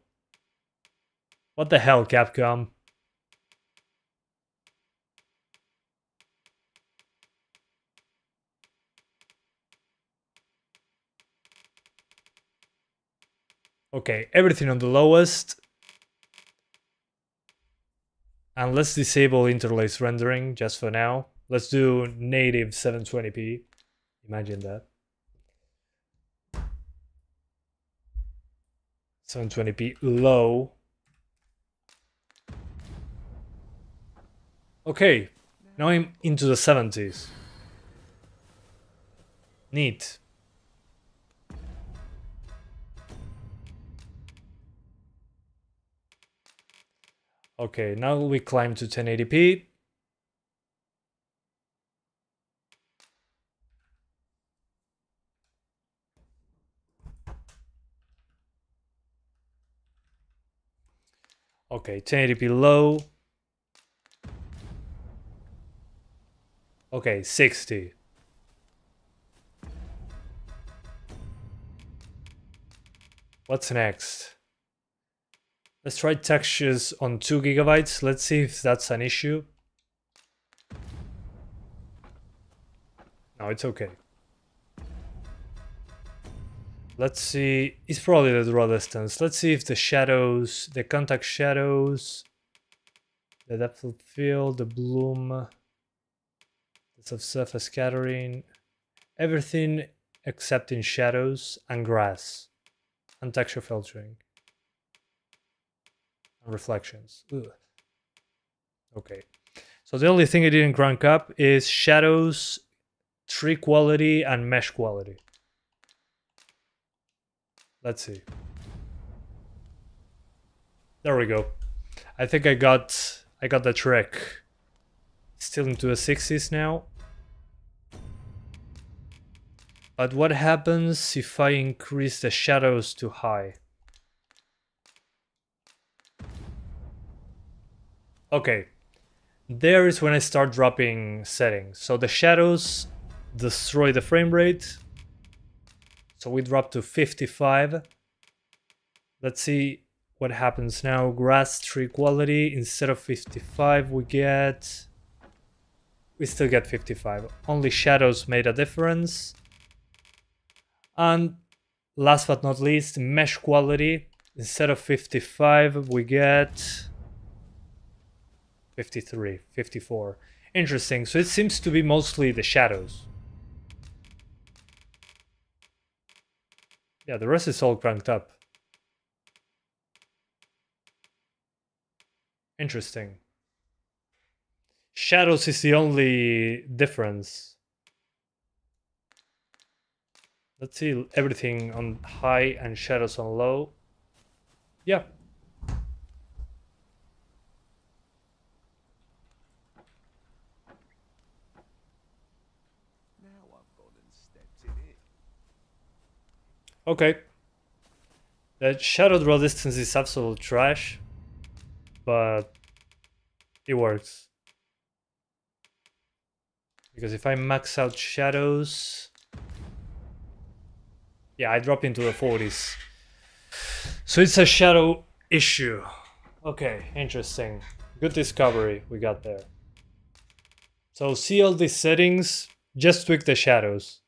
What the hell, Capcom? Okay, everything on the lowest. And let's disable interlace rendering just for now. Let's do native seven twenty p. Imagine that. seven twenty p low. Okay, now I'm into the seventies. Neat. Okay, now we climb to ten eighty p. Okay, ten eighty p low. Okay, sixty. What's next? Let's try textures on two gigabytes. Let's see if that's an issue. No, it's okay. Let's see. It's probably the draw distance. Let's see if the shadows, the contact shadows, the depth of field, the bloom, of surface scattering, everything except in shadows and grass and texture filtering and reflections. Ugh. Okay, so the only thing I didn't crank up is shadows, tree quality and mesh quality. Let's see. There we go. I think I got I got the trick. Still into the sixties now. But what happens if I increase the shadows to high? Okay, there is when I start dropping settings. So the shadows destroy the frame rate. So we drop to fifty-five. Let's see what happens now. Grass tree quality, instead of fifty-five we get... we still get fifty-five. Only shadows made a difference. And last but not least, mesh quality. Instead of fifty-five, we get fifty-three, fifty-four. Interesting. So it seems to be mostly the shadows. Yeah, the rest is all cranked up. Interesting. Shadows is the only difference. Let's see everything on high and shadows on low. Yeah. Now I've gone and stepped in it. Okay. That shadow draw distance is absolute trash, but it works. Because if I max out shadows, yeah, I drop into the forties. So it's a shadow issue. Okay, interesting. Good discovery we got there. So see all these settings, just tweak the shadows.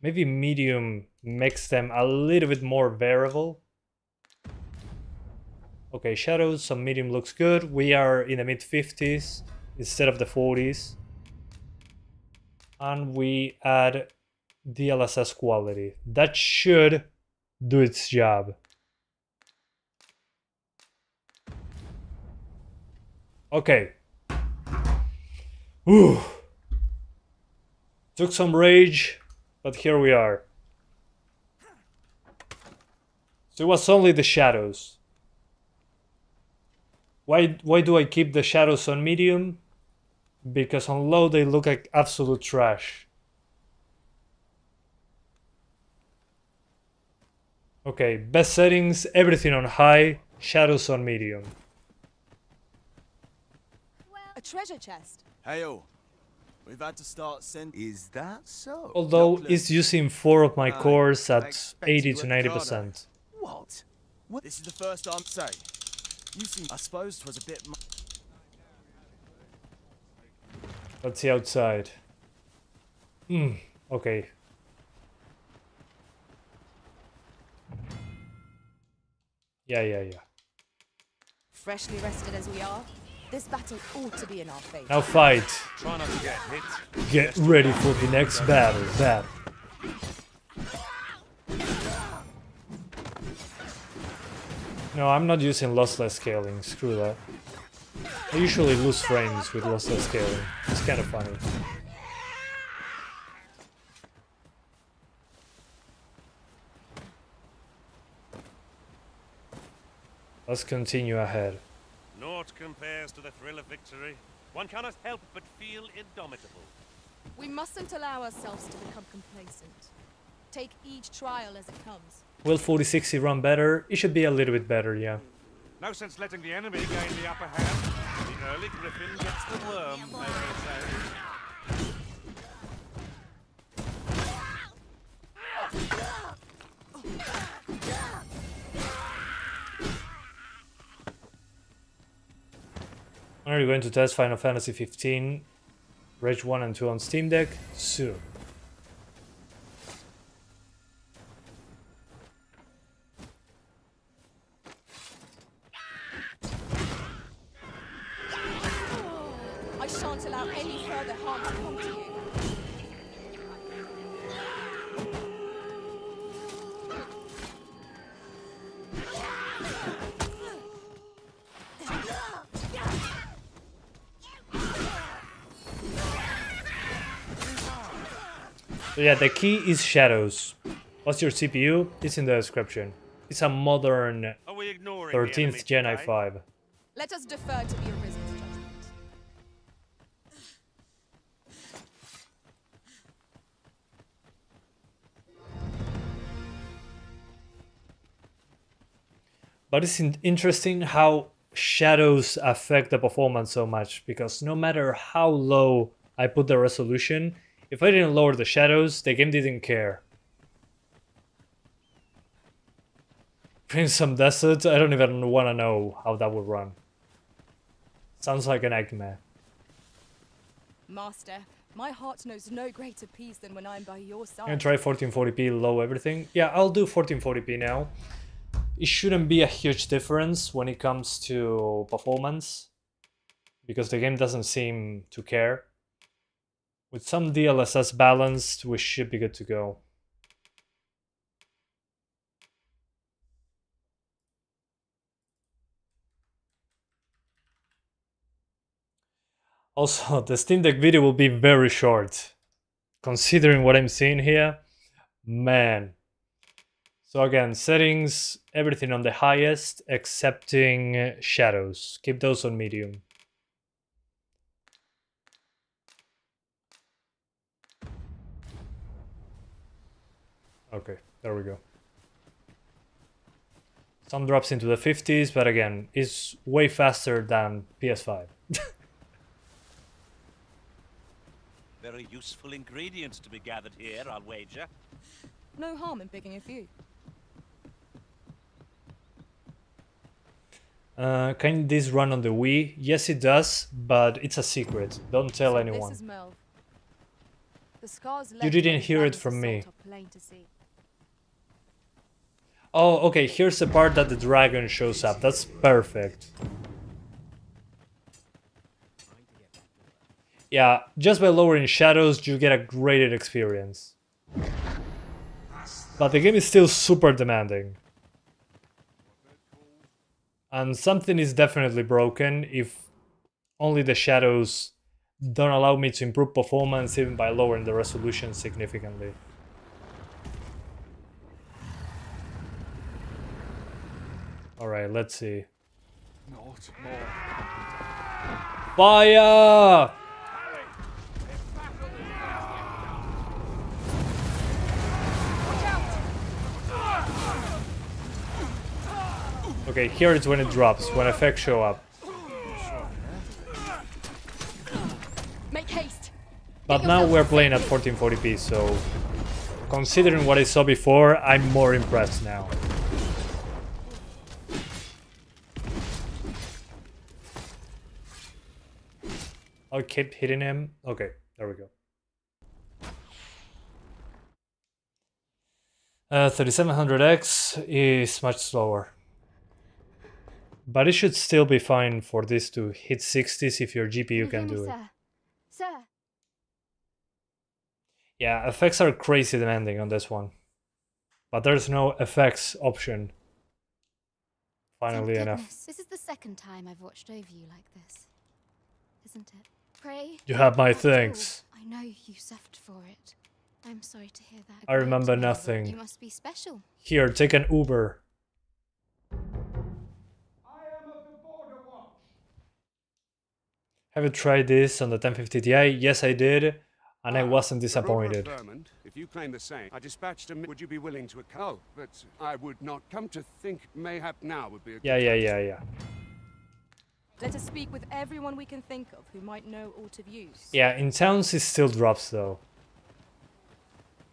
Maybe medium makes them a little bit more variable. Okay, shadows, some medium looks good. We are in the mid fifties instead of the forties. and we add D L S S quality. That should do its job. Okay. Ooh. Took some rage, but here we are. So it was only the shadows. Why, why do I keep the shadows on medium? Because on low they look like absolute trash. Okay, best settings, everything on high, shadows on medium. A treasure chest. Heyo. We've had to start sending. Is that so? Although Douglas. It's using four of my uh, cores at eighty to ninety percent. What? What? This is the first I'm saying. You seem, I suppose it was a bit. Let's see outside. Hmm. Okay. Yeah, yeah, yeah. Freshly rested as we are, this battle ought to be in our favor. Now fight. Try not to get hit. Get ready for the next battle. Battle. No, I'm not using lossless scaling. Screw that. I usually lose frames with lossless scaling. It's kind of funny. Let's continue ahead. Naught compares to the thrill of victory. One cannot help but feel indomitable. We mustn't allow ourselves to become complacent. Take each trial as it comes. Will forty sixty run better? It should be a little bit better, yeah. No sense letting the enemy gain the upper hand. The early griffin gets the worm, I will say. When are you going to test Final Fantasy fifteen, Rage one and two on Steam Deck? Soon. Yeah, the key is shadows. What's your C P U? It's in the description. It's a modern thirteenth gen i five. Let us defer to the Arisen's judgment. But it's interesting how shadows affect the performance so much, because no matter how low I put the resolution, if I didn't lower the shadows, the game didn't care. Crimson Desert, I don't even want to know how that would run. Sounds like an nightmare. Master, my heart knows no greater peace than when I'm by your side. I'm gonna try fourteen forty p low everything. Yeah, I'll do fourteen forty p now. It shouldn't be a huge difference when it comes to performance, because the game doesn't seem to care. With some D L S S balanced, we should be good to go. Also, the Steam Deck video will be very short, considering what I'm seeing here. Man. So again, settings, everything on the highest, excepting shadows. Keep those on medium. Okay, there we go. Some drops into the fifties, but again, it's way faster than P S five. Very useful ingredients to be gathered here, I'll wager. No harm in picking a few. Uh, can this run on the Wii? Yes, it does, but it's a secret. Don't tell so anyone. This is Mel. The scars you didn't hear it from me. Oh, okay, here's the part that the dragon shows up. That's perfect. Yeah, just by lowering shadows, you get a graded experience. But the game is still super demanding. And something is definitely broken if only the shadows don't allow me to improve performance even by lowering the resolution significantly. Alright, let's see. Not more. Fire! Okay, here it's when it drops, when effects show up. Make haste. But now we're playing at fourteen forty p, so considering what I saw before, I'm more impressed now. I'll keep hitting him. Okay, there we go. Uh, thirty-seven hundred X is much slower. But it should still be fine for this to hit sixties if your G P U can do it. Sir. Yeah, effects are crazy demanding on this one. But there's no effects option. Finally enough. This is the second time I've watched over you like this, isn't it? Pray. You have my thanks. I know you suffered for it. I'm sorry to hear that. I remember nothing. You must be special. Here, take an Uber. Have you tried this on the ten fifty T I? Yes, I did, and I wasn't disappointed. If you claim the same, I dispatched him. Would you be willing to account? But I would not. Come to think, mayhap now would be a good yeah, yeah, yeah, yeah. Let us speak with everyone we can think of who might know aught of use. Yeah, in towns it still drops though.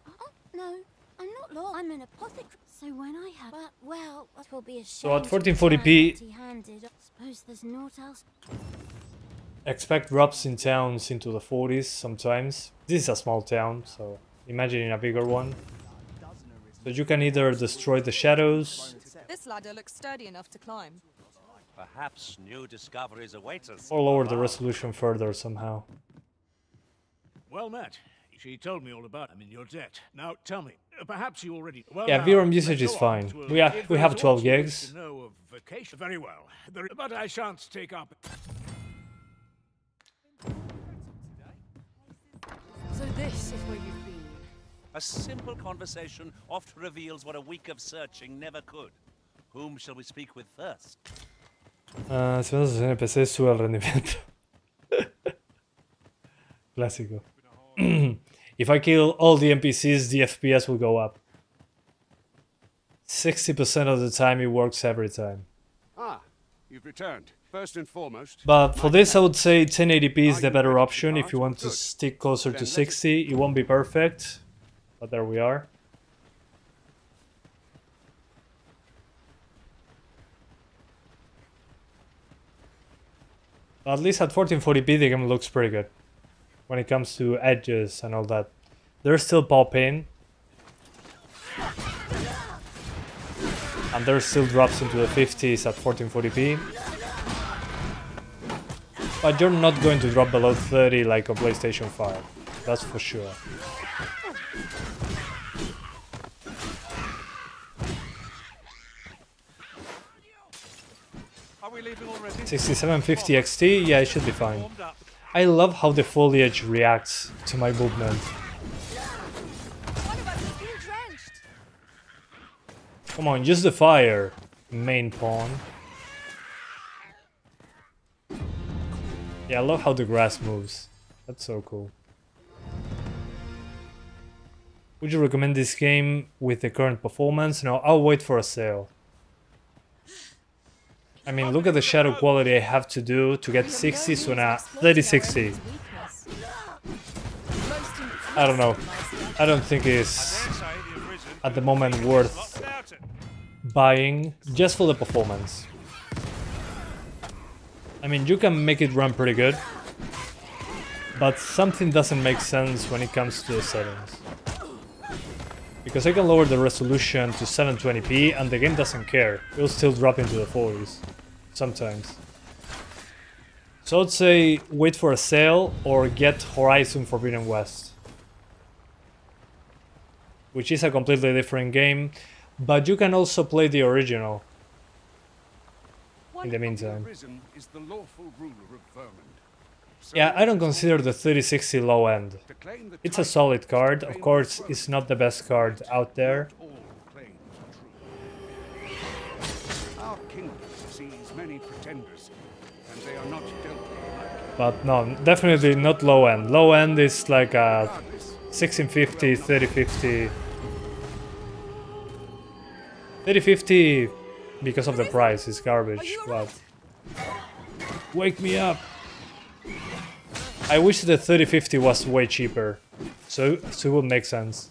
Oh no, I'm not law. I'm an apothecary. So when I have, well, well, that will be a shame. So at fourteen forty p, I suppose there's naught else. Expect drops in towns into the forties sometimes. This is a small town, so imagine in a bigger one. So you can either destroy the shadows. This ladder looks sturdy enough to climb. Perhaps new discoveries await us. Or lower the resolution further somehow. Well met. She told me all about it. I'm in your debt. Now tell me, perhaps you already. Well, yeah, V RAM usage is fine. We have we have twelve gigs. Very well. But I shan't take up. So this is where you've been. A simple conversation oft reveals what a week of searching never could. Whom shall we speak with first? Ah, si vamos a hacer N P C, sube el rendimiento. Clásico. If I kill all the N P Cs, the F P S will go up. sixty percent of the time it works every time. Ah, you've returned. First and foremost, but for this I would say ten eighty p is the better option if you want to stick closer to sixty. It won't be perfect, but there we are. But at least at fourteen forty p the game looks pretty good when it comes to edges and all that. There's still paw pain and there's still drops into the fifties at fourteen forty p. But you're not going to drop below thirty like a PlayStation five, that's for sure. sixty-seven fifty X T, yeah, it should be fine. I love how the foliage reacts to my movement. Come on, use the fire, main pawn. Yeah, I love how the grass moves. That's so cool. Would you recommend this game with the current performance? No, I'll wait for a sale. I mean, look at the shadow quality I have to do to get sixty, so now thirty sixty. I don't know. I don't think it's at the moment worth buying just for the performance. I mean, you can make it run pretty good, but something doesn't make sense when it comes to the settings. Because I can lower the resolution to seven twenty p and the game doesn't care, it'll still drop into the forties, sometimes. So I'd say wait for a sale or get Horizon Forbidden West, which is a completely different game, but you can also play the original in the meantime. Yeah, I don't consider the thirty sixty low end. It's a solid card, of course it's not the best card out there. But no, definitely not low end. Low end is like a sixteen fifty, thirty fifty. thirty fifty, because of the price, is garbage, but... Wake me up! I wish the thirty fifty was way cheaper, so, so it would make sense.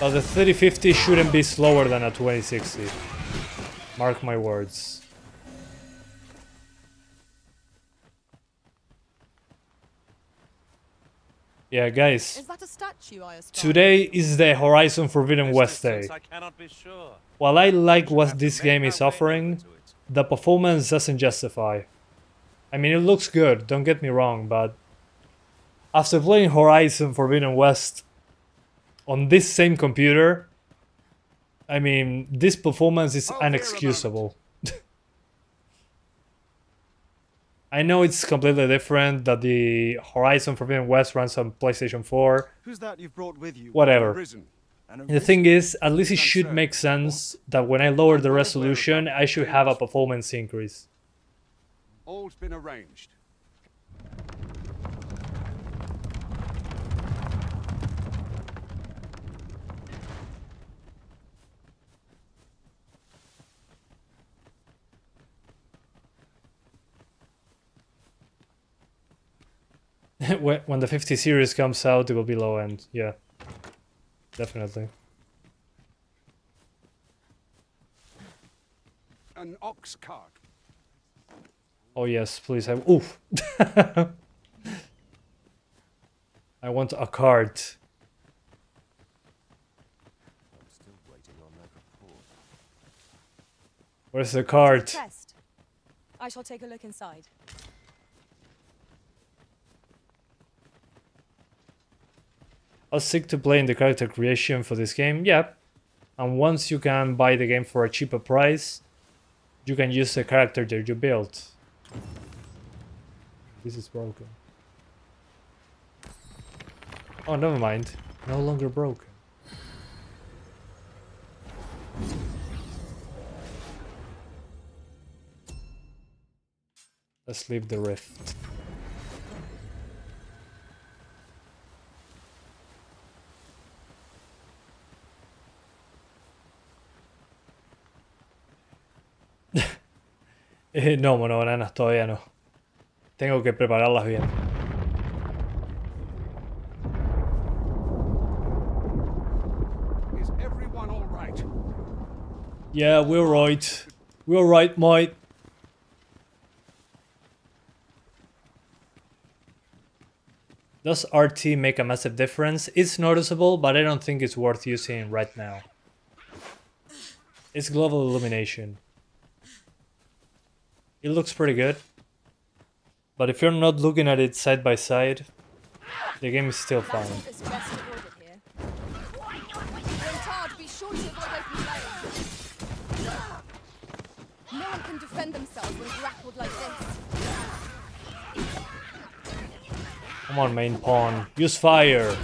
But the thirty fifty shouldn't be slower than a twenty sixty. Mark my words. Yeah, guys, is that a statue I today is the Horizon Forbidden West day. Sure. While I like what this game is offering, the performance doesn't justify. I mean, it looks good, don't get me wrong, but after playing Horizon Forbidden West on this same computer, I mean, this performance is oh, inexcusable. I know it's completely different, that the Horizon Forbidden West runs on PlayStation four, Who's that you've brought with you? Whatever. The thing is, at least it should make sense that when I lower the resolution, I should have a performance increase. All's been arranged. When the fifty series comes out, it will be low end. Yeah, definitely. An ox cart. Oh yes, please. I oof. I want a cart. I'm still waiting on that report. Where's the cart? I shall take a look inside. I'll seek to play in the character creation for this game, yep. And once you can buy the game for a cheaper price, you can use the character that you built. This is broken. Oh, never mind. No longer broken. Let's leave the rift. No, monobananas, todavía no. Tengo que prepararlas bien. Is everyone all right? Yeah, we're right. We're right, mate. Does R T make a massive difference? It's noticeable, but I don't think it's worth using right now. It's global illumination. It looks pretty good, but if you're not looking at it side by side, the game is still fine. No one can defend themselves when grappled like this. Come on, main pawn, use fire.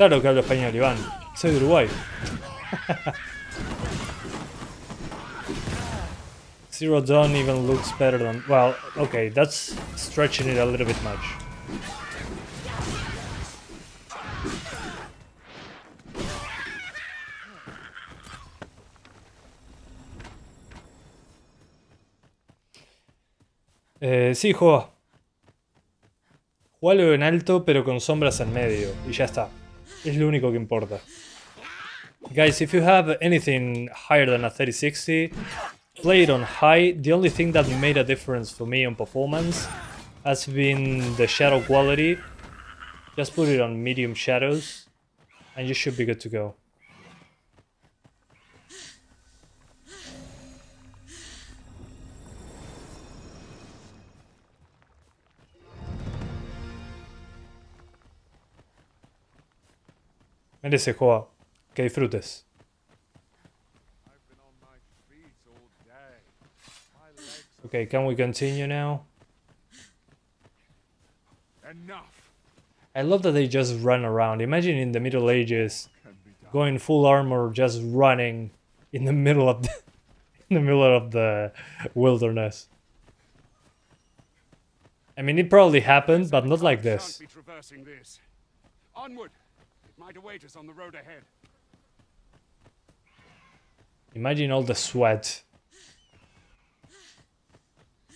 Claro que hablo español, Iván. Soy de Uruguay. Zero Dawn even looks better than... Well, okay, that's stretching it a little bit much. Eh, sí, juega. Jugalo en alto, pero con sombras en medio. Y ya está. Es lo único que importa. Guys, if you have anything higher than a thirty sixty, play it on high. The only thing that made a difference for me on performance has been the shadow quality. Just put it on medium shadows and you should be good to go. Merece, Joa. Que disfrutes. Okay, can we continue now? Enough. I love that they just run around. Imagine in the Middle Ages, going full armor, just running in the middle of the, in the middle of the wilderness. I mean, it probably happened, but not like this. Onward. Might await us on the road ahead. Imagine all the sweat.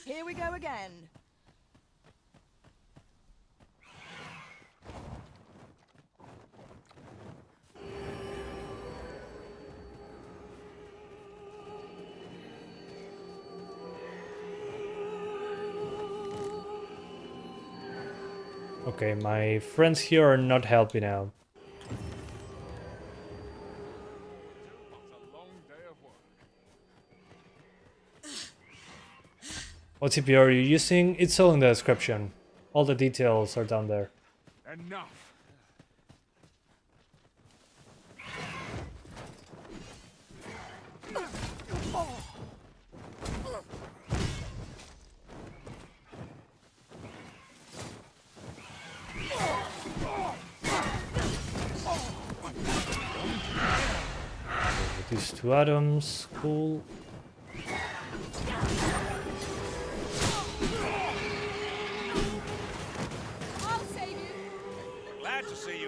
Here we go again. Okay, my friends here are not helping out. What C P U are you using? It's all in the description. All the details are down there. Enough. These two atoms, cool.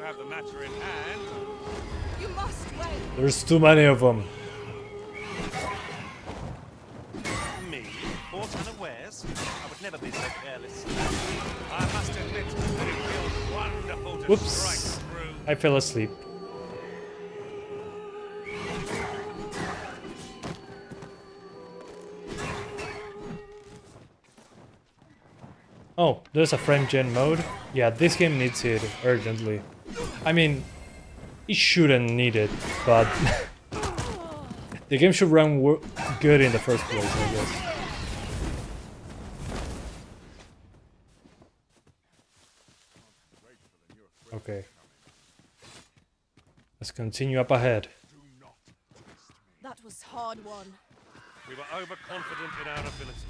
Have the matter in hand. You must wait. There's too many of them. Me, caught unawares. I would never be so careless. I must admit that it feels wonderful to Whoops. Strike through. I fell asleep. Oh, there's a frame gen mode. Yeah, this game needs it urgently. I mean, it shouldn't need it, but the game should run w good in the first place, I guess. Okay. Let's continue up ahead. That was hard one. We were overconfident in our abilities.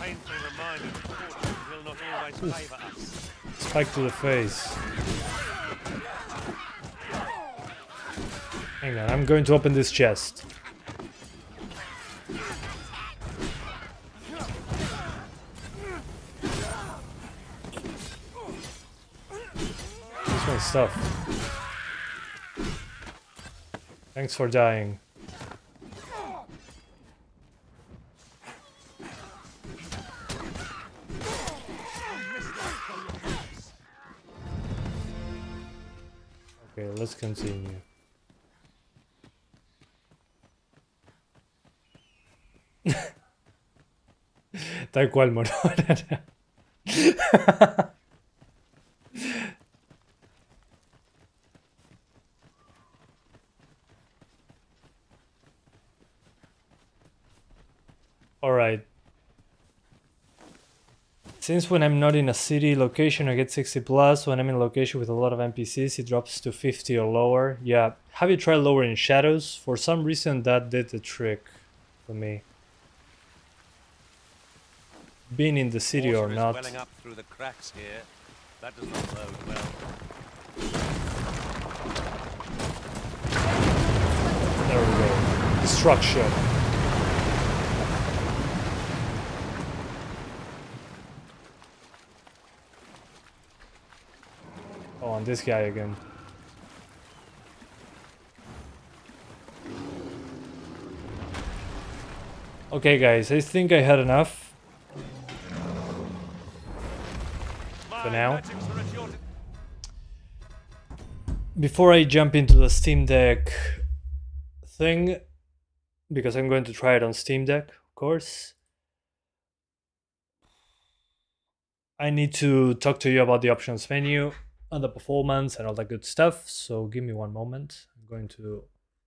Painfully reminded that fortune will not always favor us. Spike to the face. Hang on, I'm going to open this chest. This one's tough. Thanks for dying. Okay, let's continue. Tal cual, mono. Alright. Since when I'm not in a city location I get sixty plus, when I'm in a location with a lot of N P Cs it drops to fifty or lower. Yeah, have you tried lowering shadows? For some reason that did the trick for me. Being in the city or not. Welling up through the cracks here. That does not bode well. There we go. Destruction. Oh, and this guy again. Okay, guys, I think I had enough. For now. Before I jump into the Steam Deck thing, because I'm going to try it on Steam Deck, of course, I need to talk to you about the options menu. and the performance and all that good stuff. So give me one moment. I'm going to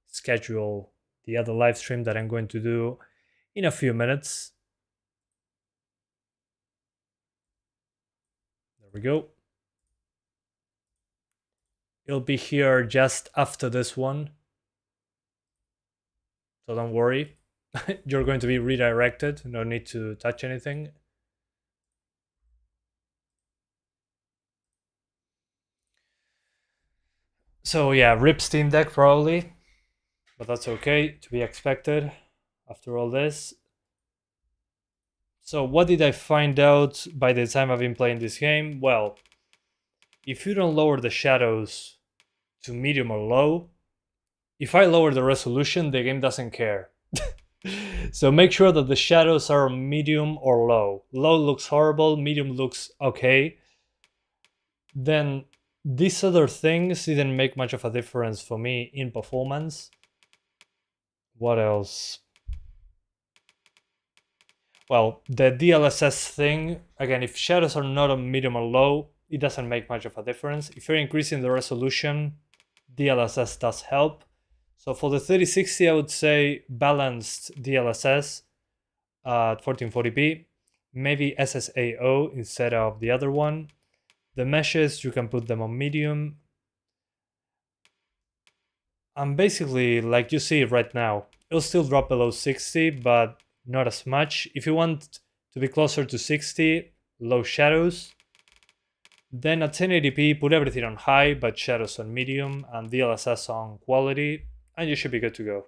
schedule the other live stream that I'm going to do in a few minutes. There we go. It'll be here just after this one, so don't worry. You're going to be redirected, no need to touch anything. So yeah, rip Steam Deck probably, but that's okay, to be expected after all this. So what did I find out by the time I've been playing this game? Well, if you don't lower the shadows to medium or low, if I lower the resolution, the game doesn't care. So make sure that the shadows are medium or low. Low looks horrible, medium looks okay. Then these other things didn't make much of a difference for me in performance. What else? Well, the D L S S thing, again, if shadows are not on medium or low, it doesn't make much of a difference. If you're increasing the resolution, D L S S does help. So for the thirty sixty, I would say balanced D L S S at fourteen forty p, maybe S S A O instead of the other one. The meshes, you can put them on medium. And basically, like you see right now, it'll still drop below sixty, but not as much. If you want to be closer to sixty, low shadows. Then at ten eighty p, put everything on high, but shadows on medium and D L S S on quality. And you should be good to go.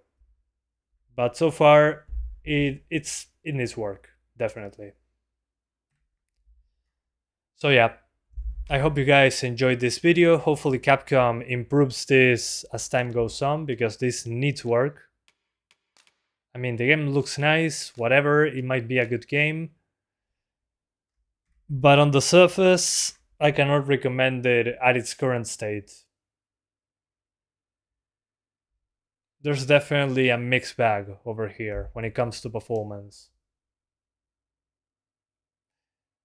But so far, it, it's, it needs work, definitely. So yeah, I hope you guys enjoyed this video. Hopefully Capcom improves this as time goes on, because this needs work. I mean, the game looks nice, whatever, it might be a good game. But on the surface, I cannot recommend it at its current state. There's definitely a mixed bag over here when it comes to performance.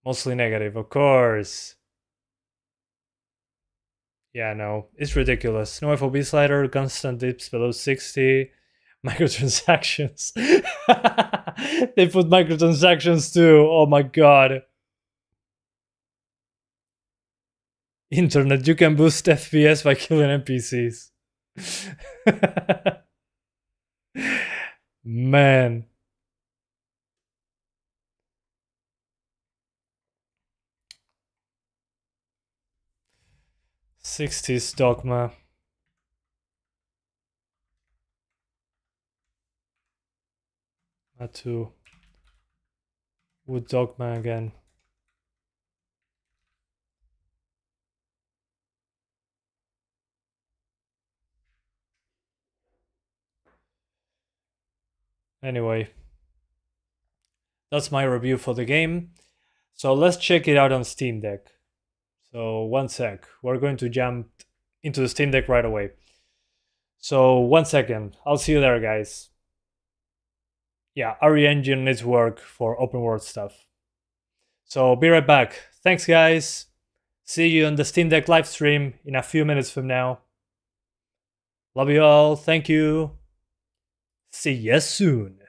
Mostly negative, of course. Yeah, no, it's ridiculous. No F O B slider, constant dips below sixty, microtransactions. They put microtransactions too, oh my god. Internet, you can boost F P S by killing N P Cs. Man, sixties Dogma. Not to wood Dogma again. Anyway, that's my review for the game. So let's check it out on Steam Deck. So one sec, we're going to jump into the Steam Deck right away. So one second, I'll see you there, guys. Yeah, R E engine needs work for open world stuff. So be right back. Thanks, guys. See you on the Steam Deck live stream in a few minutes from now. Love you all. Thank you. See you soon.